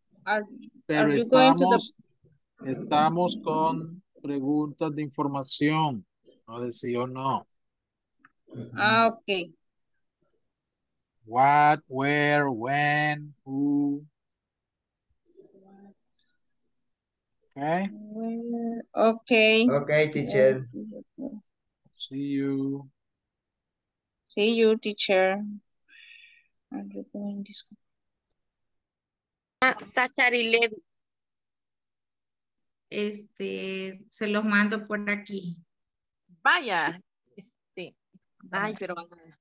pero estamos con preguntas de información, no de sí o no. Ah, ok. What, where, when, who. Okay. Okay. Okay, teacher. See you. See you, teacher. Are you going this way? Zachary Levy. Se los mando por aquí. Vaya. Ay, pero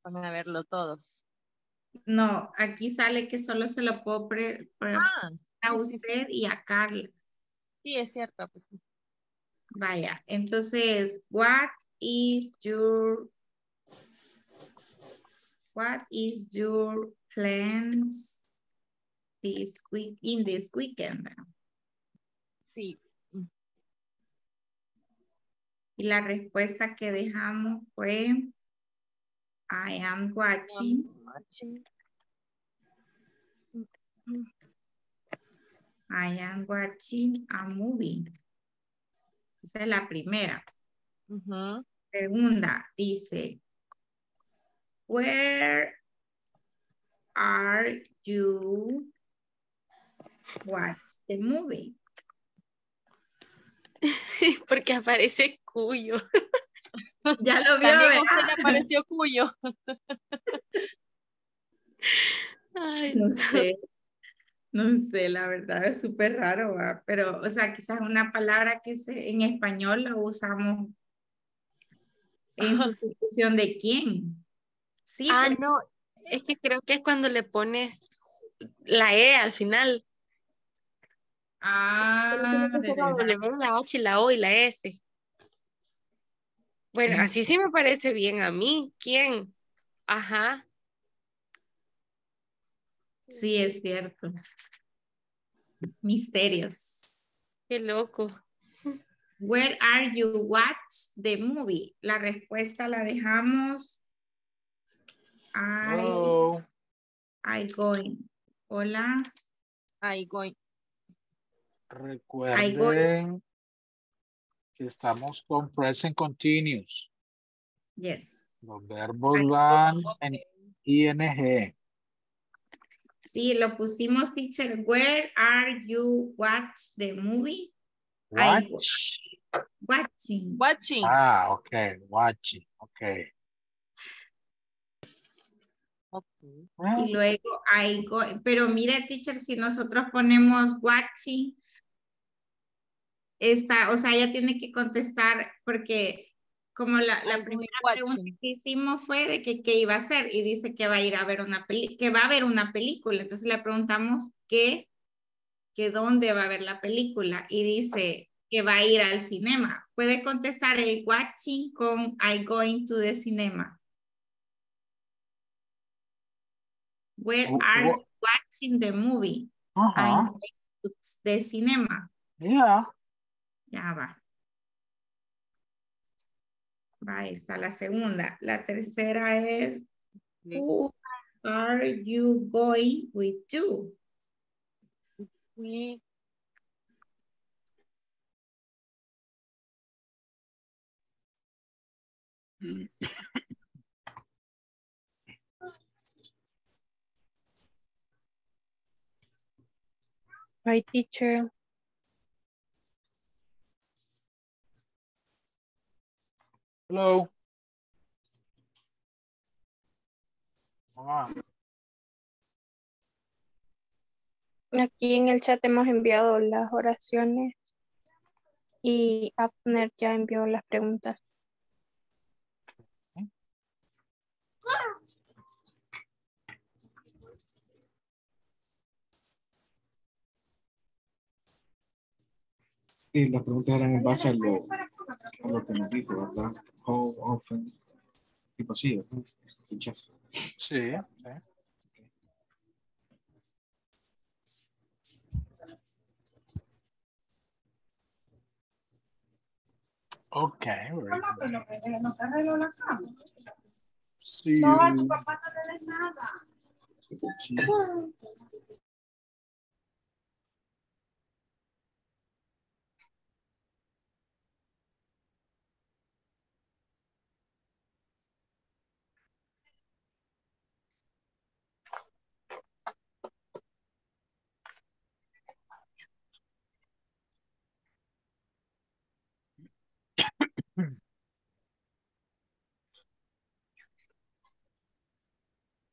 van a verlo todos. No, aquí sale que solo se lo puedo a usted y a Carla. Sí, es cierto. Pues sí. Vaya, entonces, what is your plans this week, in this weekend? Sí. Y la respuesta que dejamos fue I am watching. I am watching a movie. Esa es la primera. Segunda, dice, where are you watch the movie? Porque aparece Cuyo. Ya lo vio, también a usted le apareció Cuyo. Ay, no sé. No sé, la verdad es súper raro, ¿verdad? Pero, o sea, quizás una palabra que en español lo usamos en sustitución de quién. Sí, no, es que creo que es cuando le pones la E al final. Tiene que ser la W, la H, la O y la S. Bueno, así sí me parece bien a mí. ¿Quién? Ajá. Sí, es cierto. Misterios. Qué loco. Where are you watch the movie? La respuesta la dejamos. I going. Hola. I going. Recuerden que estamos con present continuous. Yes. Los verbos van en ING. Sí, lo pusimos, teacher. Where are you watch the movie? Watching. Ah, okay. Watching. Okay. Y luego I go. Pero mire, teacher, si nosotros ponemos watching, o sea, ella tiene que contestar porque como la primera pregunta que hicimos fue de que qué iba a hacer y dice que va a ir a ver una película, que va a ver una película. Entonces le preguntamos que dónde va a ver la película y dice que va a ir al cinema. Puede contestar el watching con I going to the cinema. Where are you watching the movie? I'm going to the cinema. Yeah. Ya va. Ahí está la segunda. La tercera es who are you going with you? Hi, teacher. Hello. Aquí en el chat hemos enviado las oraciones y Abner ya envió las preguntas. Y las preguntas eran en base a lo que nos dijo, ¿verdad? How often, tipo así, ¿verdad? Sí. Ok. Sí. No, a tu papá no le des nada.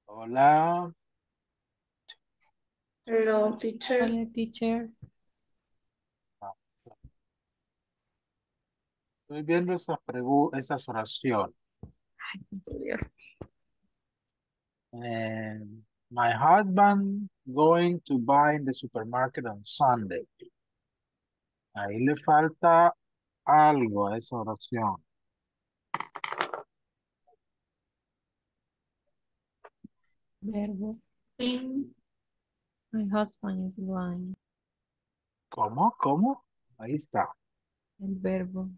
Hola. Hello, teacher. Hello, teacher. Estoy viendo esas oraciones. Ay, santo Dios. My husband going to buy in the supermarket on Sunday. Ahí le falta algo a esa oración. Verbo. My husband is blind. ¿Cómo? ¿Cómo? Ahí está. El verbo.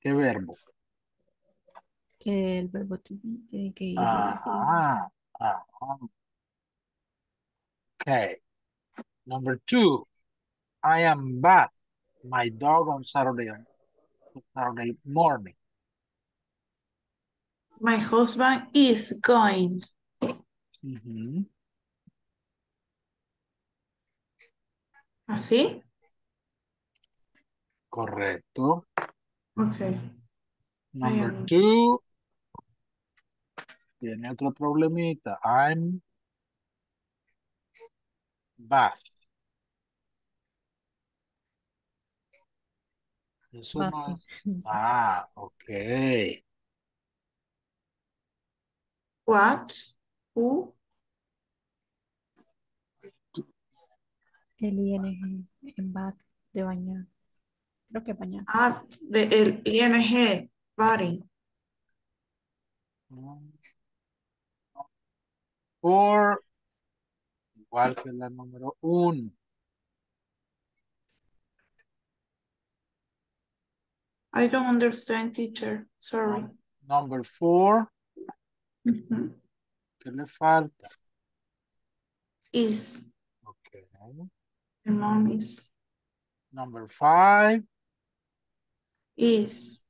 ¿Qué verbo? El verbo to be tiene que ir. Okay. Number 2. I am bad. My dog on Saturday morning. My husband is going. Mm-hmm. ¿Así? Correcto. Okay. Number 2. Tiene otro problemita. I'm bath. Eso bath. No es... Ah, okay. What? Who? El ING en bath de bañar. Creo que bañar. Ah, el ING, body. Por igual que la número 1. I don't understand, teacher. Sorry. Number 4. Mm-hmm. ¿Qué le falta? Is. Okay. And mom is. Number 5. Is.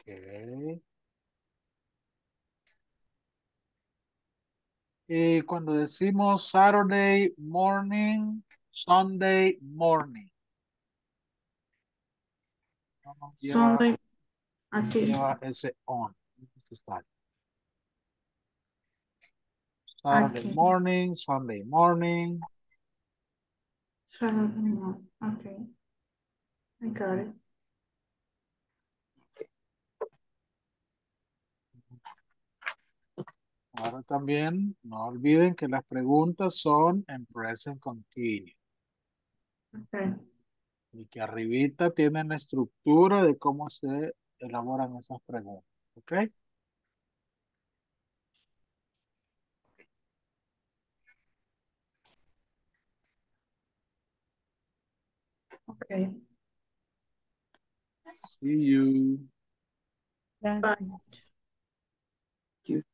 Okay. Y cuando decimos Saturday morning, Sunday morning. Sunday. Aquí. Lleva ese on. Saturday okay. morning, Sunday morning. Saturday morning, okay. I got it. Ahora también, no olviden que las preguntas son en present continuous. Okay. Y que arribita tienen la estructura de cómo se elaboran esas preguntas, ¿ok? Okay. See you. Bye. You.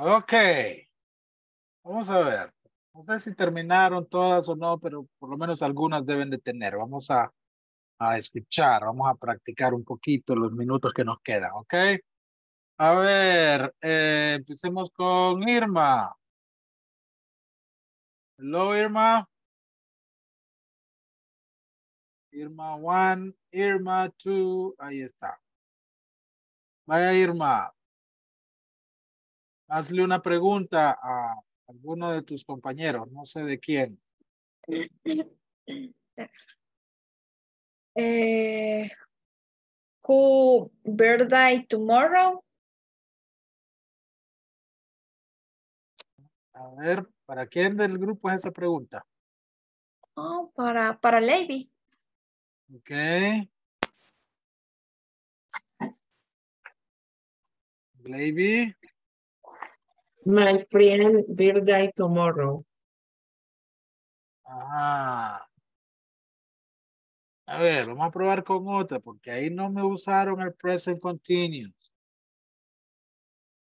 Ok, vamos a ver, no sé si terminaron todas o no, pero por lo menos algunas deben de tener. Vamos a escuchar, vamos a practicar un poquito los minutos que nos quedan, ok. A ver, empecemos con Irma. Hello, Irma. Irma 1, Irma 2, ahí está. Vaya, Irma. Hazle una pregunta a alguno de tus compañeros, no sé de quién. Who birthday tomorrow? A ver, ¿para quién del grupo es esa pregunta? Oh, para Leivi. Ok. Leivi. My friend birthday tomorrow. Ah. A ver, vamos a probar con otra, porque ahí no me usaron el present continuous.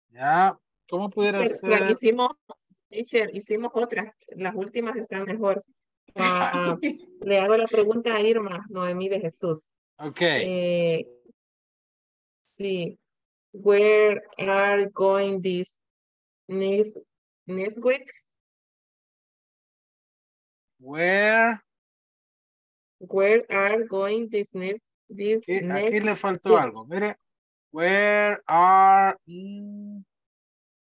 Ya, ¿cómo pudiera ser? Hicimos, teacher, hicimos otras. Las últimas están mejor. Le hago la pregunta a Irma Noemí de Jesús. Ok. Sí. Where are going this next week? Where are going this next week? Aquí le faltó algo. Mire. Where are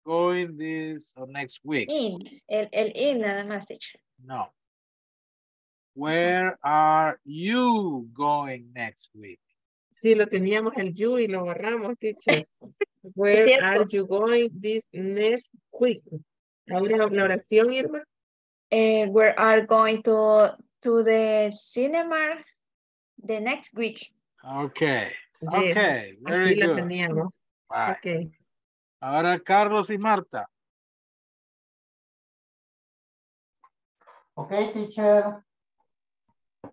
going this or next week? In. El in nada más, teacher. No. Where are you going next week? Sí, lo teníamos el you y lo borramos, teacher. Where are you going this next week? Ahora la oración, Irma. Where are going to the cinema the next week. Okay. Yes. Okay. Very así good. La teníamos. Bye. Okay. Ahora Carlos y Marta. Okay, teacher.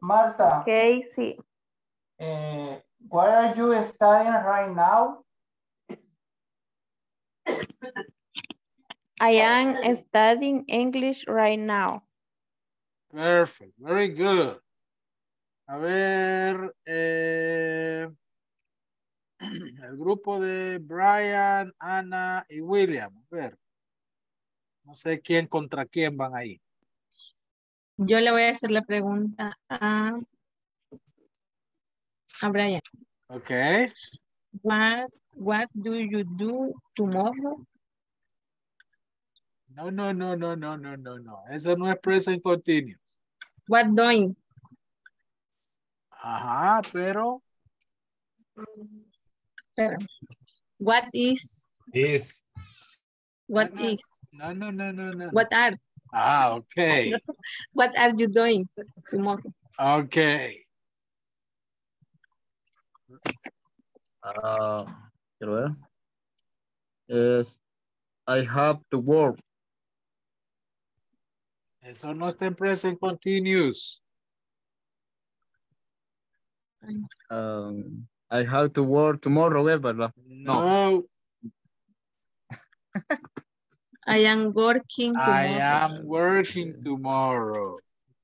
Marta. Okay, sí. What are you studying right now? I am studying English right now. Perfect. Very good. A ver, el grupo de Bryan, Ana y William. A ver, no sé quién contra quién van ahí. Yo le voy a hacer la pregunta a Bryan. Okay. What do you do tomorrow? No. Eso no es present continuous. What doing? Ajá, pero... Pero. What is? Is. What no, is? No. What are? Ah, okay. What are you doing tomorrow? Okay. Quiero ver. Yes, I have to work. Eso no está en present continuous. I have to work tomorrow, ¿verdad? No. I am working tomorrow. I am working tomorrow.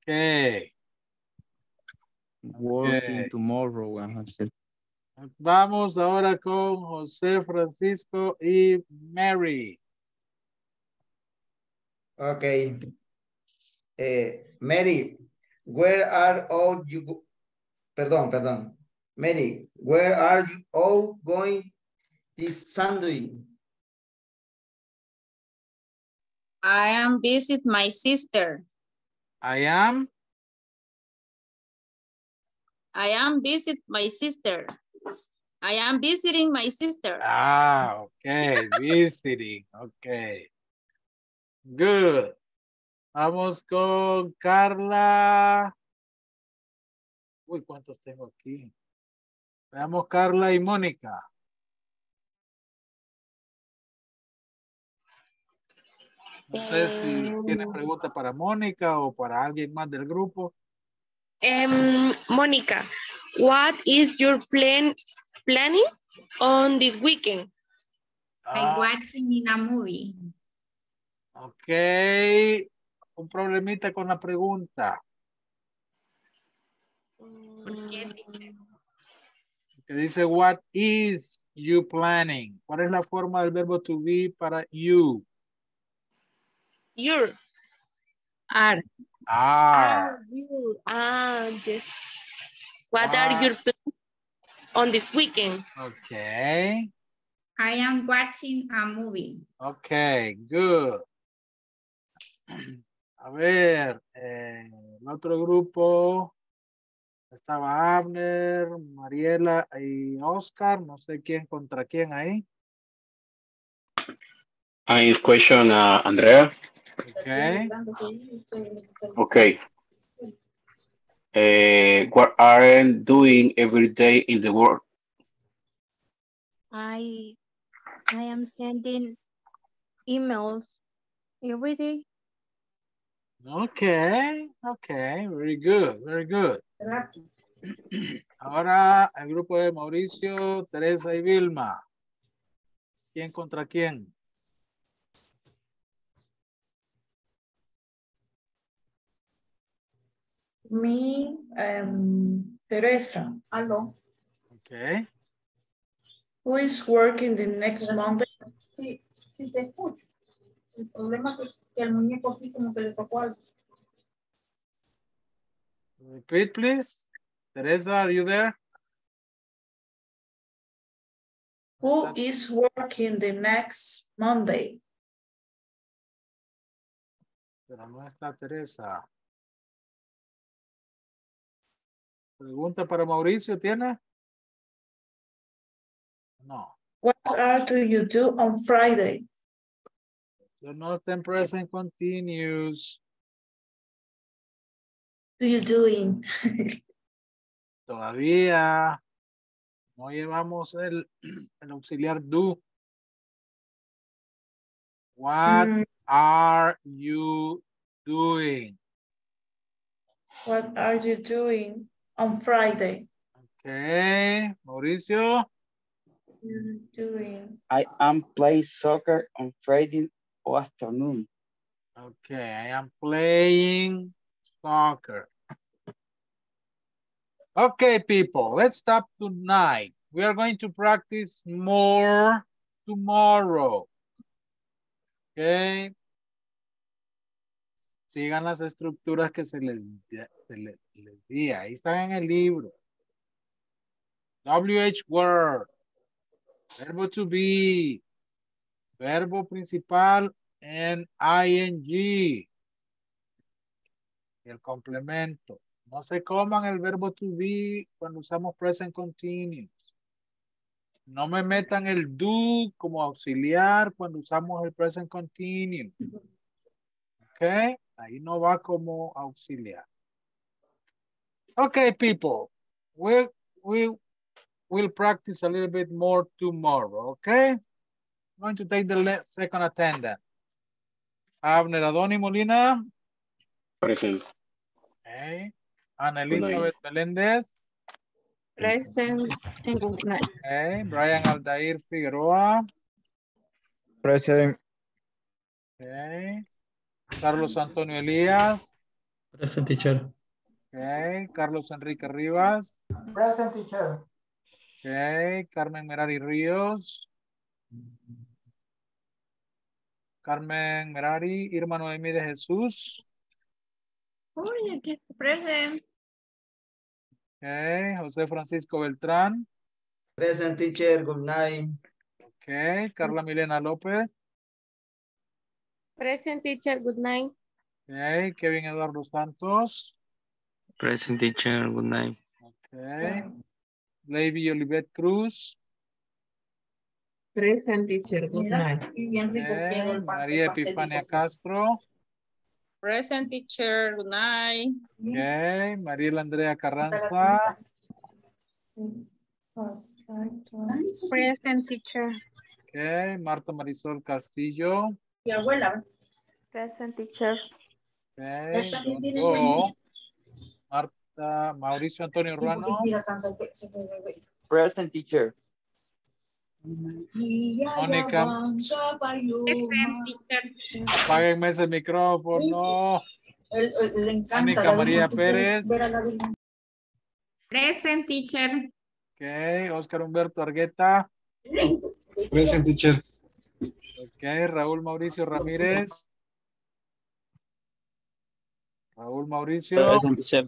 Okay. Working tomorrow. Vamos ahora con José Francisco y Mary. Okay. Mary, where are all you... Perdón. Mary, where are you all going this Sunday? I am visit my sister. I am visit my sister. I am visiting my sister. Ah, okay, visiting, okay. Good. Vamos con Carla. Uy, ¿cuántos tengo aquí? Veamos Carla y Mónica. No sé si tiene pregunta para Mónica o para alguien más del grupo. Mónica, what is your planning on this weekend? I'm watching in a movie. Ok. Un problemita con la pregunta. ¿Por qué? Que dice, what is you planning? ¿Cuál es la forma del verbo to be para you? Your. Are. Are. You. Ah, yes. What are your plans on this weekend? Okay. I am watching a movie. Okay, good. A ver, el otro grupo estaba Abner, Mariela y Oscar. No sé quién contra quién ahí. I question Andrea. Okay. Okay. What are you doing every day in the world? I am sending emails every day. Okay, okay, very good, very good. Ahora el grupo de Mauricio, Teresa y Vilma. ¿Quién contra quién? Me, Teresa. Aló. Okay. Who is working the next Monday? Sí, sí te escucho. El problema es que el muñeco sí como que le tocó algo. Repeat, please. Teresa, are you there? Who is working the next Monday? Pero no está Teresa. Pregunta para Mauricio, ¿tiene? No. What are do you do on Friday? The not present continues. What are you doing? Todavía no llevamos el auxiliar do. What are you doing? What are you doing on Friday? Okay, Mauricio. What are you doing? I am playing soccer on Friday afternoon. Okay, I am playing soccer. Okay, people, let's stop tonight. We are going to practice more tomorrow. Okay. Sigan las estructuras que se les di. Ahí están en el libro. WH word. Verbo to be. Verbo principal en ing. El complemento. No se coman el verbo to be cuando usamos present continuous. No me metan el do como auxiliar cuando usamos el present continuous. Ok, ahí no va como auxiliar. Ok, people. We'll practice a little bit more tomorrow, okay? I'm going to take the second attendant. Abner Adoni Molina. Present. Okay. Ana Elizabeth Meléndez. Present. Okay. Bryan Aldair Figueroa. Present. Okay. Carlos Antonio Elías. Present, teacher. Okay. Carlos Enrique Rivas. Present, teacher. Okay. Carmen Merari Ríos. Carmen Merari, Irma Noemí de Jesús. Uy, aquí está presente. Okay, José Francisco Beltrán. Present, teacher, good night. Okay, Carla Milena López. Present, teacher, good night. Okay, Kevin Eduardo Santos. Present, teacher, good night. Okay, Leivi Yolibet Cruz. Present, teacher, good night. Okay. María Epifania Castro. Present, teacher, good night. Okay. Mariela Andrea Carranza. Present, teacher. Okay. Marta Marisol Castillo. Mi abuela. Present, teacher. Okay, don't go. Marta, Mauricio Antonio Ruano. Present, teacher. Monica. Present, teacher. Apáguenme ese micrófono. Monica Maria Pérez. Present, teacher. Okay, Oscar Humberto Argueta. Present, teacher. Okay, Raúl Mauricio Ramírez. Raúl Mauricio. Present, teacher.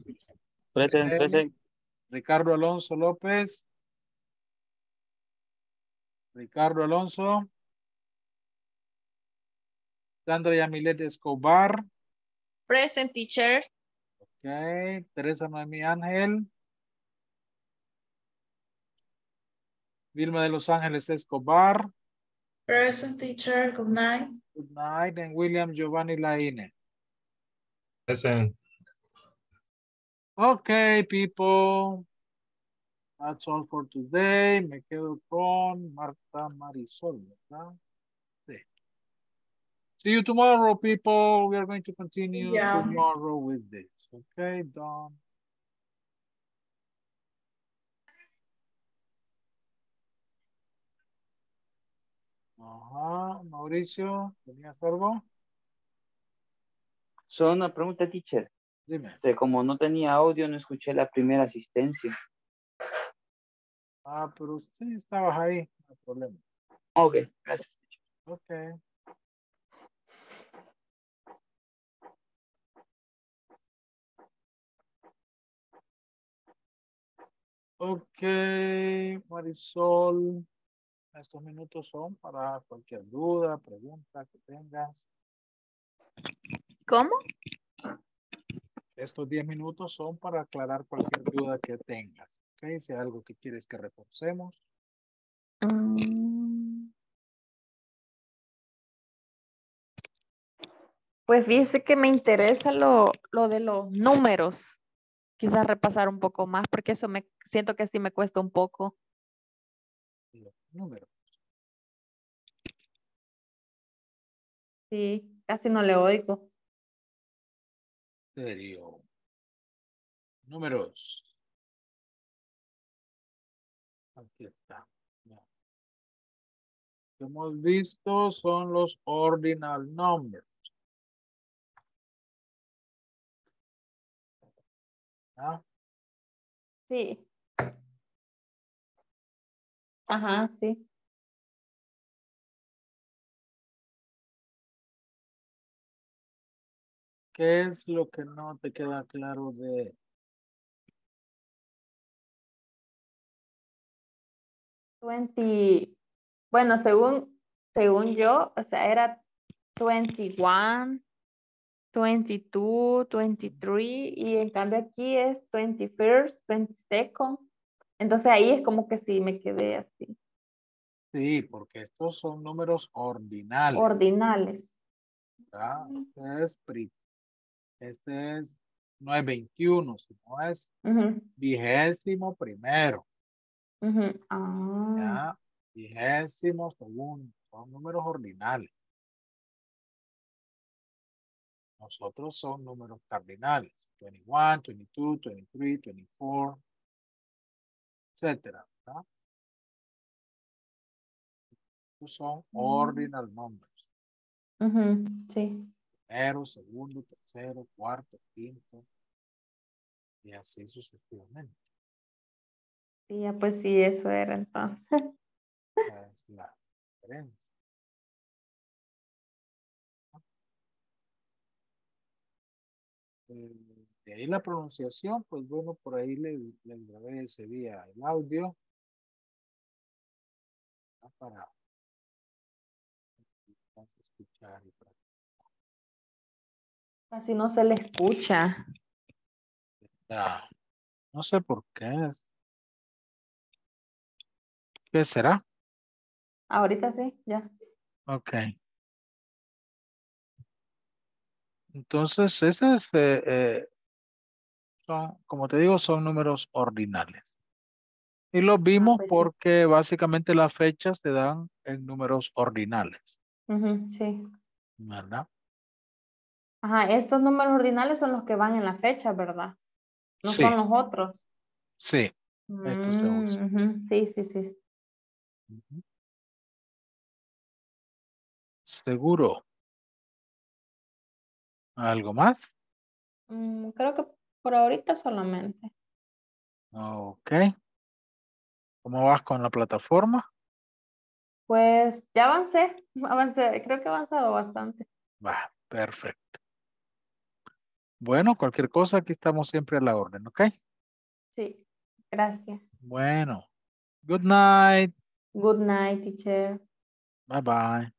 Present, okay. Present. Ricardo Alonso López. Ricardo Alonso. Sandra Yamilet Escobar. Present, teacher. Okay, Teresa Noemí Ángel. Vilma de Los Ángeles Escobar. Present, teacher. Good night. Good night. And William Giovanni Lainez. Present. Okay, people. That's all for today. Me quedo con Marta Marisol, ¿verdad? Sí. See you tomorrow, people. We are going to continue tomorrow with this. Okay, Don. Ajá, Mauricio, ¿tenías algo? Solo una pregunta, teacher. Dime. Como no tenía audio, no escuché la primera asistencia. Ah, pero usted estaba ahí, no hay problema. Ok, gracias, teacher. Ok. Ok, Marisol. Estos minutos son para cualquier duda, pregunta que tengas. ¿Cómo? Estos 10 minutos son para aclarar cualquier duda que tengas. ¿Okay? Si hay algo que quieres que reforcemos. Pues fíjese que me interesa lo de los números. Quizás repasar un poco más porque eso me siento que sí me cuesta un poco. Números. Sí, casi no le oigo. Serio. Números. Aquí está. No. Lo hemos visto son los ordinal numbers. ¿Ah? Sí. Ajá, sí. ¿Qué es lo que no te queda claro de? Bueno, según yo, o sea, era 21, 22, 23, y en cambio aquí es 21st, 22nd. Entonces ahí es como que sí me quedé así. Sí, porque estos son números ordinales. Ordinales. ¿Ya? Este es, no es 21, sino es 21º. Ah. ¿Ya? 22º. Son números ordinales. Nosotros son números cardinales. 21, 22, 23, 24. Etcétera, ¿verdad? Estos son ordinal numbers. Sí. Primero, segundo, tercero, cuarto, quinto. Y así sucesivamente. Sí, pues sí, eso era entonces. Esa es la diferencia. De ahí la pronunciación, pues bueno, por ahí les grabé ese día el audio para escuchar y practicar. Casi no se le escucha. No sé por qué. ¿Qué será? Ahorita sí, ya. Ok. Entonces, ese es... como te digo, son números ordinales. Y los vimos porque básicamente las fechas se dan en números ordinales. Sí. ¿Verdad? Ajá, estos números ordinales son los que van en la fecha, ¿verdad? No sí. Son los otros. Sí, estos se usan. Sí, sí, sí. Seguro. ¿Algo más? Creo que por ahorita solamente. Ok. ¿Cómo vas con la plataforma? Pues ya avancé, creo que he avanzado bastante. Va, perfecto. Bueno, cualquier cosa, aquí estamos siempre a la orden, ¿ok? Sí, gracias. Bueno, good night. Good night, teacher. Bye bye.